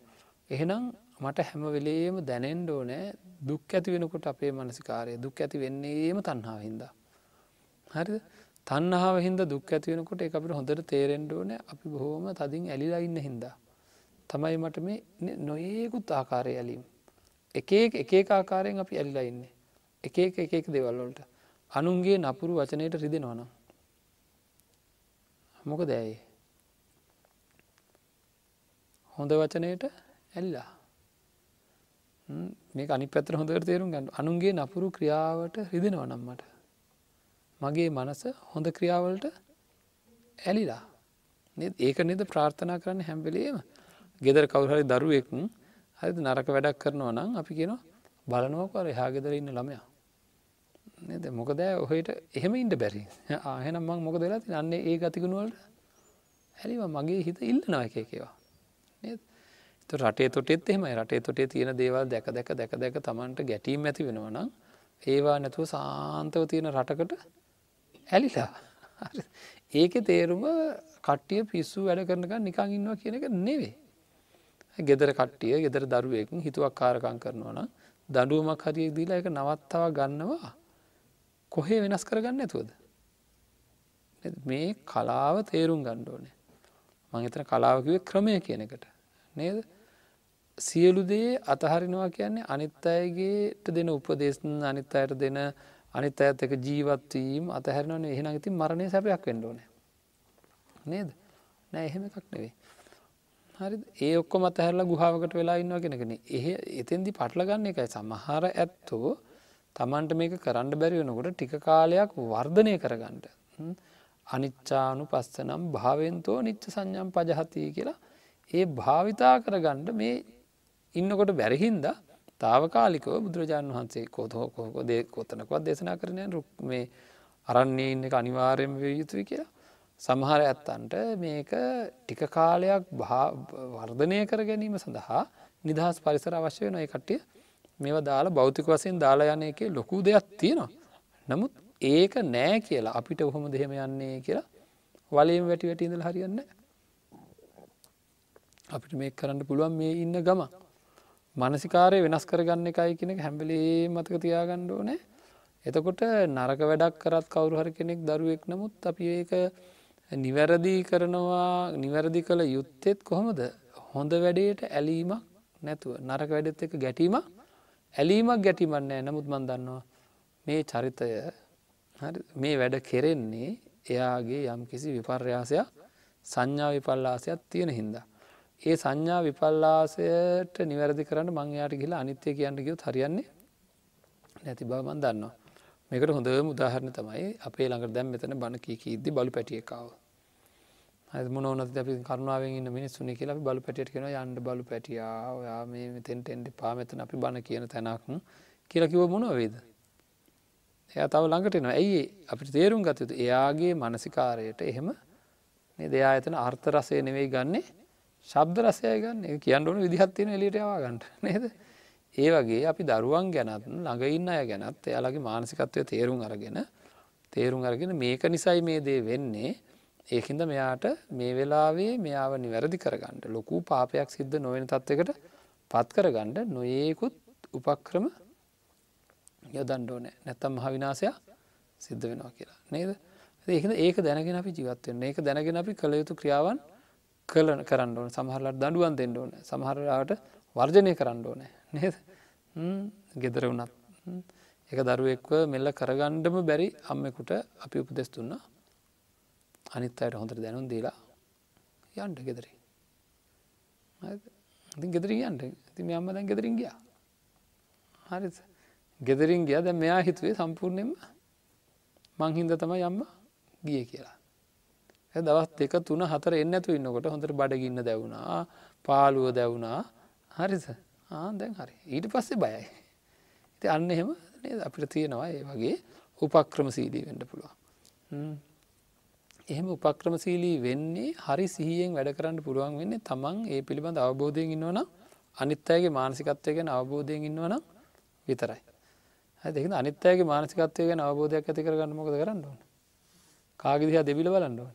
එහෙනම් මට හැම වෙලෙම දැනෙන්න ඕනේ දුක් ඇති වෙනකොට අපේ මානසිකාරය දුක් ඇති වෙන්නේම තණ්හාවෙන්ද. හරිද? තණ්හාවෙන්ද දුක් ඇති වෙනකොට ඒක අපිට හොඳට තේරෙන්න ඕනේ අපි බොහොම තදින් ඇලිලා ඉන්න හින්දා. තමයි මට මේ නොයෙකුත් ආකාරය ඇලීම් එක එක එක එක ආකාරයෙන් අපි ඇලිලා ඉන්නේ එක එක එක එක දේවල් වලට අනුන්ගේ නපුරු වචනයට රිදෙනවා නම් මොකද ඇයි හොඳ වචනයට ඇලිලා මේක අනිත් පැත්තට හොඳට තේරුම් ගන්න අනුන්ගේ නපුරු ක්‍රියාවට රිදෙනවා නම් මට මගේ මනස හොඳ ක්‍රියාවලට ඇලිලා නේද ඒක නේද ප්‍රාර්ථනා කරන්න හැම වෙලෙම ගෙදර කවුරු හරි දරුවෙක් හරිද නරක වැඩක් කරනවා නම් අපි කියනවා බලනවාකෝ අර එහා ගෙදර ඉන්න ළමයා නේද මොකද ඔහෙට එහෙම ඉන්න බැරි ආ එහෙනම් මම මොකද වෙලා තියෙන්නේ අන්නේ ඒ ගතිගුණ වලට හරිවා මගේ හිත ඉල්ලනවා එක එක ඒවා නේද ඒතර රටේ තොටෙත් එහෙමයි රටේ තොටේ තියෙන දේවල් දැක දැක දැක දැක Tamanට ගැටීම් ඇති වෙනවා නම් ඒවා නැතුව සාන්තව තියෙන රටකට ඇලිලා හරිද ඒකේ තේරුම කට්ටිය පිස්සු වැඩ කරනකන් නිකන් ඉන්නවා කියන එක නෙවෙයි ගෙදර කට්ටිය ගෙදර දරුවෙක් හිතුවක්කාරකම් කරනවා නම් දඬුවමක් හරියට දීලා ඒක නවත්තවා ගන්නවා කොහේ වෙනස් කරගන්න නැතුවද මේ කලාව තේරුම් ගන්න ඕනේ මම හිතන කලාව කිව්වේ ක්‍රමය කියන එකට නේද සියලු දේ අතහරිනවා කියන්නේ අනිත් අයගේට දෙන උපදේශ අනිත් අයට දෙන අනිත් අයත් එක්ක ජීවත් වීම අතහරිනවා නෙවෙයි එහෙනම් ඉතින් මරණය සැපයක් වෙන්න ඕනේ නේද නෑ එහෙම එකක් නෙවෙයි හරිද ඒ ඔක්කොම අතහැරලා ගුහාවකට වෙලා ඉන්නවා කියන එක නේ. එහෙ එතෙන්දී පටල ගන්න එකයි සමහර ඇත්තෝ Tamanට මේක කරන්න බැරි වෙනකොට ටික කාලයක් වර්ධනය කරගන්න. අනිච්චානුපස්සනම් භාවෙන්තෝ නිච්ච සංඥම් පජහති කියලා ඒ භාවිතා කරගන්න මේ ඉන්නකොට බැරි හින්දා తాවකාලිකව බුදුරජාණන් වහන්සේ කොතෝ කොහොදේ කොතනකවත් දේශනා කරන්නේ නැහැ මේ අරන්නේ ඉන්න එක අනිවාර්යයෙන්ම විය යුතුයි කියලා. සමහර ඇත්තන්ට මේක ටික කාලයක් වර්ධනය කර ගැනීම සඳහා නිදහස් පරිසර අවශ්‍ය වෙනවා. ඒ කට්ටිය මේවා දාලා භෞතික වශයෙන් දාලා යන එකේ ලොකු දෙයක් තියෙනවා. නමුත් ඒක නෑ කියලා අපිට කොහොමද එහෙම යන්නේ කියලා වලේම වැටි වැටි ඉඳලා හරියන්නේ නෑ. අපිට මේක කරන්න පුළුවන් මේ ඉන්න ගම. මානසිකාරය වෙනස් කරගන්න එකයි කියන එක හැම වෙලේම මතක තියාගන්න ඕනේ. එතකොට නරක වැඩක් කරත් කවුරු හරි කෙනෙක් දරුවෙක් නමුත් අපි ඒක නිවැරදි කරනවා නිවැරදි කළ යුත්තේත් කොහොමද හොඳ වැඩේට ඇලීමක් නැතුව නරක වැඩෙත් එක්ක ගැටීමක් ඇලීමක් ගැටීමක් නැහැ නමුත් මම දන්නවා මේ චරිතය හරි මේ වැඩ කෙරෙන්නේ එයාගේ යම්කිසි විපර්යාසයක් සංඥා විපල්ලාසයක් තියෙන හින්දා ඒ සංඥා විපල්ලාසයට නිවැරදි කරන්න මම එයාට ගිහලා අනිත්‍ය කියන්න ගියොත් හරියන්නේ නැති බව මම දන්නවා මේකට හොඳම උදාහරණ තමයි අපේ ළඟට දැන් මෙතන බණ කී කීද්දි බලු පැටියෙක් ආවා මොනවද අපි කරුණාවෙන් ඉන්න මිනිස්සුනේ කියලා අපි බලු පැටියට කියනවා යන්න බලු පැටියා ඔයා මේ මෙතෙන්ට එන්න එපා මෙතන අපි බන කියන තැනක් කියලා කිව්ව මොනව වේද එයා තව ළඟට එනවා ඇයි අපිට තේරුම් ගත යුතු එයාගේ මානසිකාරයට එහෙම නේද එයා එතන අර්ථ රසය නෙවෙයි ගන්නෙ ශබ්ද රසයයි ගන්නෙ ඒ කියන්න ඕන විදිහක් තියෙන එළියට යවා ගන්න නේද ඒ වගේ අපි දරුවන් ගැනත් ළඟ ඉන්න අය ගැනත් එයාලගේ මානසිකත්වය තේරුම් අරගෙන තේරුම් අරගෙන මේක නිසයි මේ දේ වෙන්නේ ඒකින්ද මෙයාට මේ වෙලාවේ මෙයාව නිවැරදි කරගන්න ලොකු පාපයක් සිද්ධ නොවන තත්යකට පත් කරගන්න නොයේකුත් උපක්‍රම යොදන්න ඕනේ නැත්නම් මහ විනාශයක් සිද්ධ වෙනවා කියලා නේද ඒකින්ද ඒක දැනගෙන අපි ජීවත් වෙන්න ඒක දැනගෙන අපි කළ යුතු ක්‍රියාවන් කළ කරන්න ඕනේ සමහරවල් දඬුවම් දෙන්න ඕනේ සමහරවල්ට වර්ජනය කරන්න ඕනේ නේද හ්ම් gedara උනත් ඒක දරුවෙක්ව මෙල්ල කරගන්නම බැරි අම්මෙකුට අපි උපදෙස් දුන්නා අනිත් අයට හොඳට දැනුම් දීලා යන්න ගෙදරින්. හරිද? ඉතින් ගෙදරින් යන්න. ඉතින් මේ අම්මා දැන් ගෙදරින් ගියා. හරිද? ගෙදරින් ගියා. දැන් මෙයා හිතුවේ සම්පූර්ණයෙන්ම මං හින්දා තමයි අම්මා ගියේ කියලා. ඒ දවස් දෙක තුන හතර එන්නේ නැතුව ඉන්නකොට හොඳට බඩගින්න දැවුණා, පාළුව දැවුණා. හරිද? ආ දැන් හරි. ඊට පස්සේ බයයි. ඉතින් අන්න එහෙම නේද අපිට තියෙනවා මේ වගේ උපක්‍රමශීලී වෙන්න පුළුවන්. හ්ම්. එහෙම උපක්‍රමශීලී වෙන්නේ හරි සිහියෙන් වැඩ කරන්න පුළුවන් වෙන්නේ තමන් ඒ පිළිබඳ අවබෝධයෙන් ඉන්නවනම් අනිත් අයගේ මානසිකත්වය ගැන අවබෝධයෙන් ඉන්නවනම් විතරයි. හරිද? ඒකද අනිත් අයගේ මානසිකත්වය ගැන අවබෝධයක් ඇති කරගන්න මොකද කරන්න ඕන? කාගේ දිහා දෙබිල බලන්න ඕන?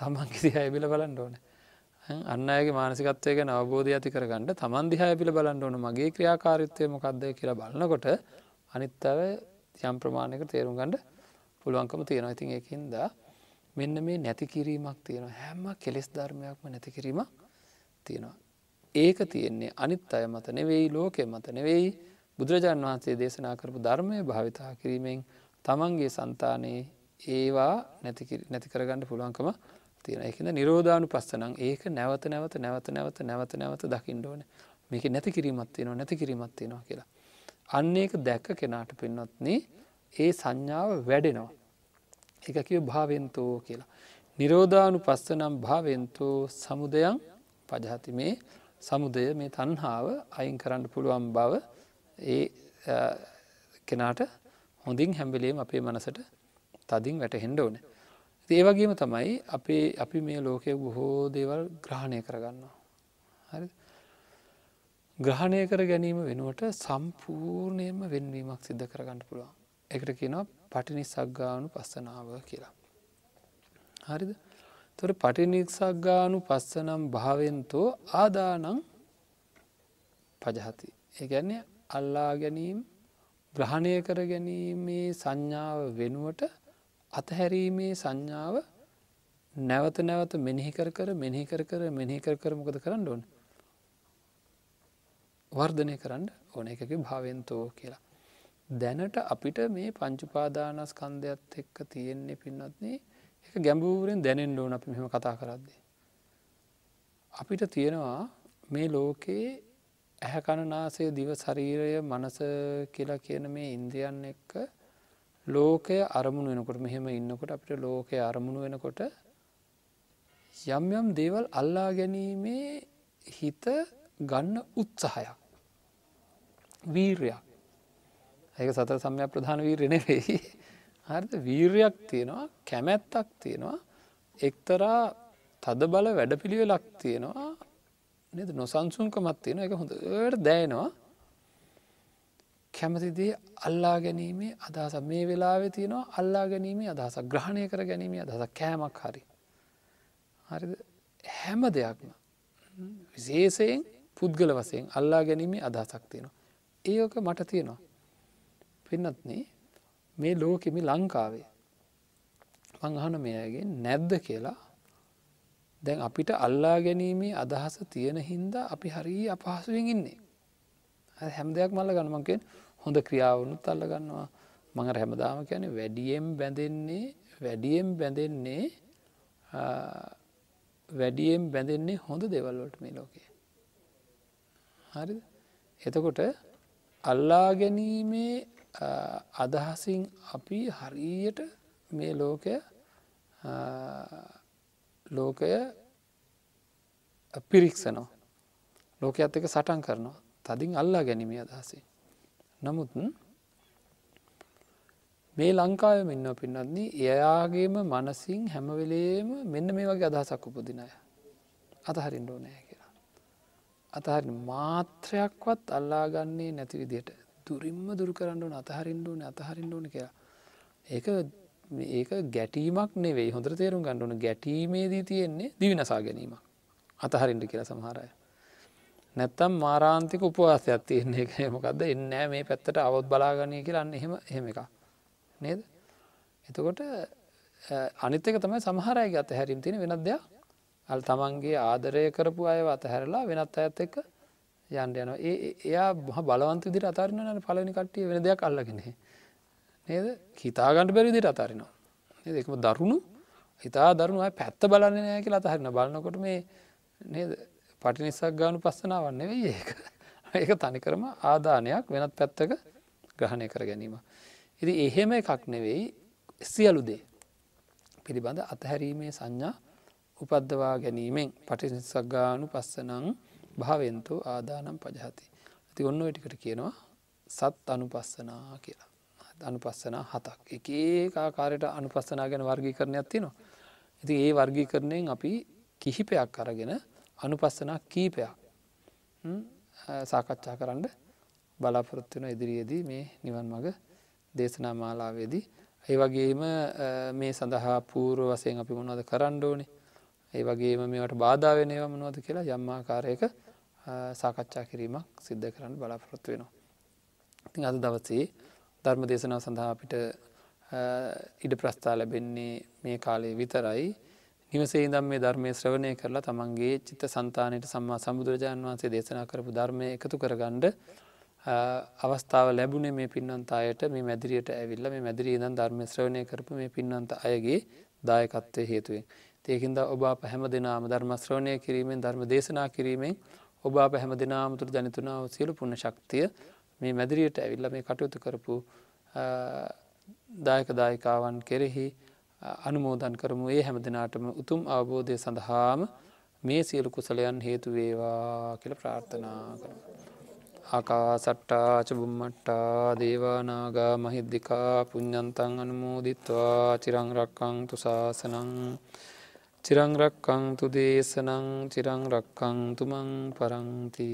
තමන්ගේ දිහා එබිල බලන්න ඕන. අන් අයගේ මානසිකත්වය ගැන අවබෝධය ඇති කරගන්න තමන් දිහා එබිල බලන්න ඕන. මගේ ක්‍රියාකාරීත්වය මොකද්ද කියලා බලනකොට අනිත් අය යම් ප්‍රමාණයකට තේරුම් ගන්න පුළුවන්කම තියෙනවා. ඉතින් ඒකින්ද මෙන්න මේ නැති කිරීමක් තියෙනවා හැම කෙලෙස් ධර්මයක්ම නැති කිරීමක් තියෙනවා ඒක තියෙන්නේ අනිත් අය මත නෙවෙයි ලෝකෙ මත නෙවෙයි බුදුරජාණන් වහන්සේ දේශනා කරපු ධර්මය භාවිතා කිරීමෙන් තමන්ගේ సంతානේ ඒවා නැති නැති කරගන්න පුළුවන්කම තියෙනවා ඒ කියන්නේ නිරෝධානුපස්සනං ඒක නැවත නැවත නැවත නැවත නැවත නැවත දකින්න ඕනේ මේකේ නැති කිරීමක් තියෙනවා නැති කිරීමක් තියෙනවා කියලා අන්න ඒක දැක්ක කෙනාට පින්වත්නි ඒ සංඥාව වැඩෙනවා ඒක කිය භාවෙන්තෝ කියලා. නිරෝධානුපස්සනම් භාවෙන්තෝ සමුදයං පජහති මේ සමුදය මේ තණ්හාව අයින් කරන්න පුළුවන් බව ඒ කෙනාට හොඳින් හැම වෙලේම අපේ මනසට තදින් වැටෙන්න ඕනේ. ඉතින් ඒ වගේම තමයි අපේ අපි මේ ලෝකයේ බොහෝ දේවල් ග්‍රහණය කරගන්නවා. හරිද? ග්‍රහණය කර ගැනීම වෙනුවට සම්පූර්ණයෙන්ම වෙනවීමක් සිදු කරගන්න පුළුවන්. ඒකට කියනවා පටිනිස්සග්ගානුපස්සනාව කියලා. හරිද? ඒතර පටිනිස්සග්ගානුපස්සනම් භාවෙන්තෝ ආදානං පජහති. ඒ කියන්නේ අල්ලා ගැනීම, ග්‍රහණය කර ගැනීමේ සංඥාව වෙනුවට අතහැරීමේ සංඥාව නැවත නැවත මෙනෙහි කර කර මෙනෙහි කර කර මෙනෙහි කර කර මොකද කරන්න ඕන? වර්ධනය කරන්න ඕන එකකේ භාවෙන්තෝ කියලා. දැනට අපිට මේ පංච උපාදානස්කන්ධයත් එක්ක තියෙන්නේ පින්වත්නි ඒක ගැඹුරෙන් දැනෙන්න ඕන අපි මෙහෙම කතා කරද්දී අපිට තියෙනවා මේ ලෝකේ ඇහැ කන නාසය දිව ශරීරය මනස කියලා කියන මේ ඉන්ද්‍රියන් එක්ක ලෝකය අරමුණු වෙනකොට මෙහෙම ඉන්නකොට අපිට ලෝකය අරමුණු වෙනකොට යම් යම් දේවල් අල්ලා ගැනීමේ හිත ගන්න උත්සාහයක් වීරයක් ඒක සතර සම්‍යක් ප්‍රධාන වීරිය නෙවෙයි. හරිද? වීරියක් තියෙනවා, කැමැත්තක් තියෙනවා, එක්තරා තදබල වැඩපිළිවෙලක් තියෙනවා. නේද? නොසන්සුන්කමක් තියෙනවා. ඒක හොඳට දැනෙනවා. කැමැතිදී අල්ලා ගැනීමේ අදහස මේ වෙලාවේ තියෙනවා. අල්ලා ගැනීමේ අදහස, ග්‍රහණය කර ගැනීමේ අදහස, කැමමක් හරි. හරිද? හැම දෙයක්ම විශේෂයෙන් පුද්ගල වශයෙන් අල්ලා ගැනීමේ අදහසක් තියෙනවා. ඒක මට තියෙනවා. පින්නත්නි මේ ලෝකෙ මේ ලංකාවේ මං අහන මේ අයගෙන් නැද්ද කියලා දැන් අපිට අල්ලා ගැනීමේ අදහස තියෙන හින්දා අපි හරිය අපහසුවෙන් ඉන්නේ. හැම දෙයක්ම අල්ලා ගන්න මං කියන්නේ හොඳ ක්‍රියාවනුත් අල්ලා ගන්නවා. මම අර හැමදාම කියන්නේ වැඩියෙන් බැඳෙන්නේ වැඩියෙන් බැඳෙන්නේ වැඩියෙන් බැඳෙන්නේ හොඳ දේවල් වලට මේ ලෝකේ. හරිද? එතකොට අල්ලා ගැනීමේ අදහසින් අපි හරියට මේ ලෝකය ලෝකය පිරික්සනවා. ලෝකයත් එක්ක සටන් කරනවා. තදින් අල්ලා ගැනීමේ අදහසින්. නමුත් මේ ලංකාවේ මෙන්නව පින්නත්නි එයාගේම මනසින් හැම වෙලේම මෙන්න මේ වගේ අදහසක් උපදින අය. අතහරින්න ඕනේ කියලා. අතහරින්න මාත්‍රයක්වත් අල්ලා ගන්නේ නැති විදිහට දුරින්ම දුරු කරන්න ඕනේ අතහරින්න ඕනේ අතහරින්න ඕනේ කියලා. ඒක ඒක ගැටීමක් නෙවෙයි. හොඳට තේරුම් ගන්න ඕනේ ගැටීමේදී තියෙන්නේ දිවිනසා ගැනීමක්. අතහරින්න කියලා සමහර අය. නැත්තම් මාරාන්තික උපවාසයක් තියෙන එක මොකද්ද? එන්නේ නැහැ මේ පැත්තට આવොත් බලාගන්නේ කියලා අන්න එහෙම එහෙම එකක්. නේද? එතකොට අනිත් එක තමයි සමහර අයගේ අතහැරීම් තියෙන වෙනත් දෙයක්. අල් තමන්ගේ ආදරය කරපු අයව අතහැරලා වෙනත් අයත් එක්ක යන්න යනවා. ඒ එයා බලවන්ත විදිහට අතාරිනවනේ අර පළවෙනි කට්ටිය වෙන දෙයක් අල්ලගෙන. නේද? හිතා ගන්න බැරි විදිහට අතාරිනවා. නේද? ඒකම දරුණු. හිතා දරුණු අය පැත්ත බලන්නේ නැහැ කියලා අතහරිනවා. බලනකොට මේ නේද? පටිනිස්සක් ගානුපස්සනාවක් නෙවෙයි ඒක. ඒක තනිකරම ආදානයක් වෙනත් පැත්තක ග්‍රහණය කර ගැනීම. ඉතින් එහෙම එකක් නෙවෙයි සියලු දේ පිළිබඳ අතහැරීමේ සංඥා උපද්දවා ගැනීමෙන් පටිනිස්සක් ගානුපස්සනං භාවෙන්තෝ ආදානම් පජහති. ඉතින් ඔන්න ඔය ටිකට කියනවා සත් අනුපස්සනා කියලා. අනුපස්සනා හතක්. එක එක ආකාරයට අනුපස්සනා ගැන වර්ගීකරණයක් තියෙනවා. ඉතින් ඒ වර්ගීකරණයෙන් අපි කිහිපයක් අරගෙන අනුපස්සනා කීපයක් සාකච්ඡා කරන්න බලාපොරොත්තු වෙන ඉදිරියේදී මේ නිවන් මඟ දේශනා මාලාවේදී. ඒ වගේම මේ සඳහා පූර්ව වශයෙන් අපි මොනවද කරන්න ඕනේ? ඒ වගේම මේවට බාධා වෙන ඒවා මොනවද කියලා යම් ආකාරයක සාකච්ඡා කිරීමක් සිදු කරන්න බලාපොරොත්තු වෙනවා. ඉතින් අද දවසේ ධර්ම දේශනාව සඳහා අපිට ඉඩ ප්‍රස්ථා ලැබෙන්නේ මේ කාලේ විතරයි. නිවසේ ඉඳන් මේ ධර්මයේ ශ්‍රවණය කරලා තමන්ගේ චිත්ත සන්තානයට සම්මා සම්බුදුරජාණන් වහන්සේ දේශනා කරපු ධර්මය එකතු කරගන්න අවස්ථාව ලැබුණේ මේ පින්වන්ත අයට. මේ මැදිරියට ඇවිල්ලා මේ මැදිරිය ඉඳන් ධර්මයේ ශ්‍රවණය කරපු මේ පින්වන්ත අයගේ දායකත්වයේ හේතුවෙන්. ඒකින්ද ඔබ අප හැමදෙනාම ධර්ම ශ්‍රවණය කිරීමෙන් ධර්ම දේශනා කිරීමෙන් ඔබ අප හැමදෙනාම තුළ දැනිතුනා වූ සියලු පුණ්‍ය ශක්තිය මේ මැදිරියට ඇවිල්ලා මේ කටයුතු කරපු දායක දායිකාවන් කෙරෙහි අනුමෝදන් කරමු. ඒ හැම දිනාටම උතුම් අවබෝධය සඳහාම මේ සියලු කුසලයන් හේතු වේවා කියලා ප්‍රාර්ථනා කරමු. ආකාසට්ටා ච බුම්මට්ටා දේවා නාග මහිද්దికා පුඤ්ඤන්තං අනුමෝදිත්වා චිරං රක්ඛන්තු ශාසනං චිරං රක්ඛන්තු දේශනං චිරං රක්ඛන්තු මං පරන්ති.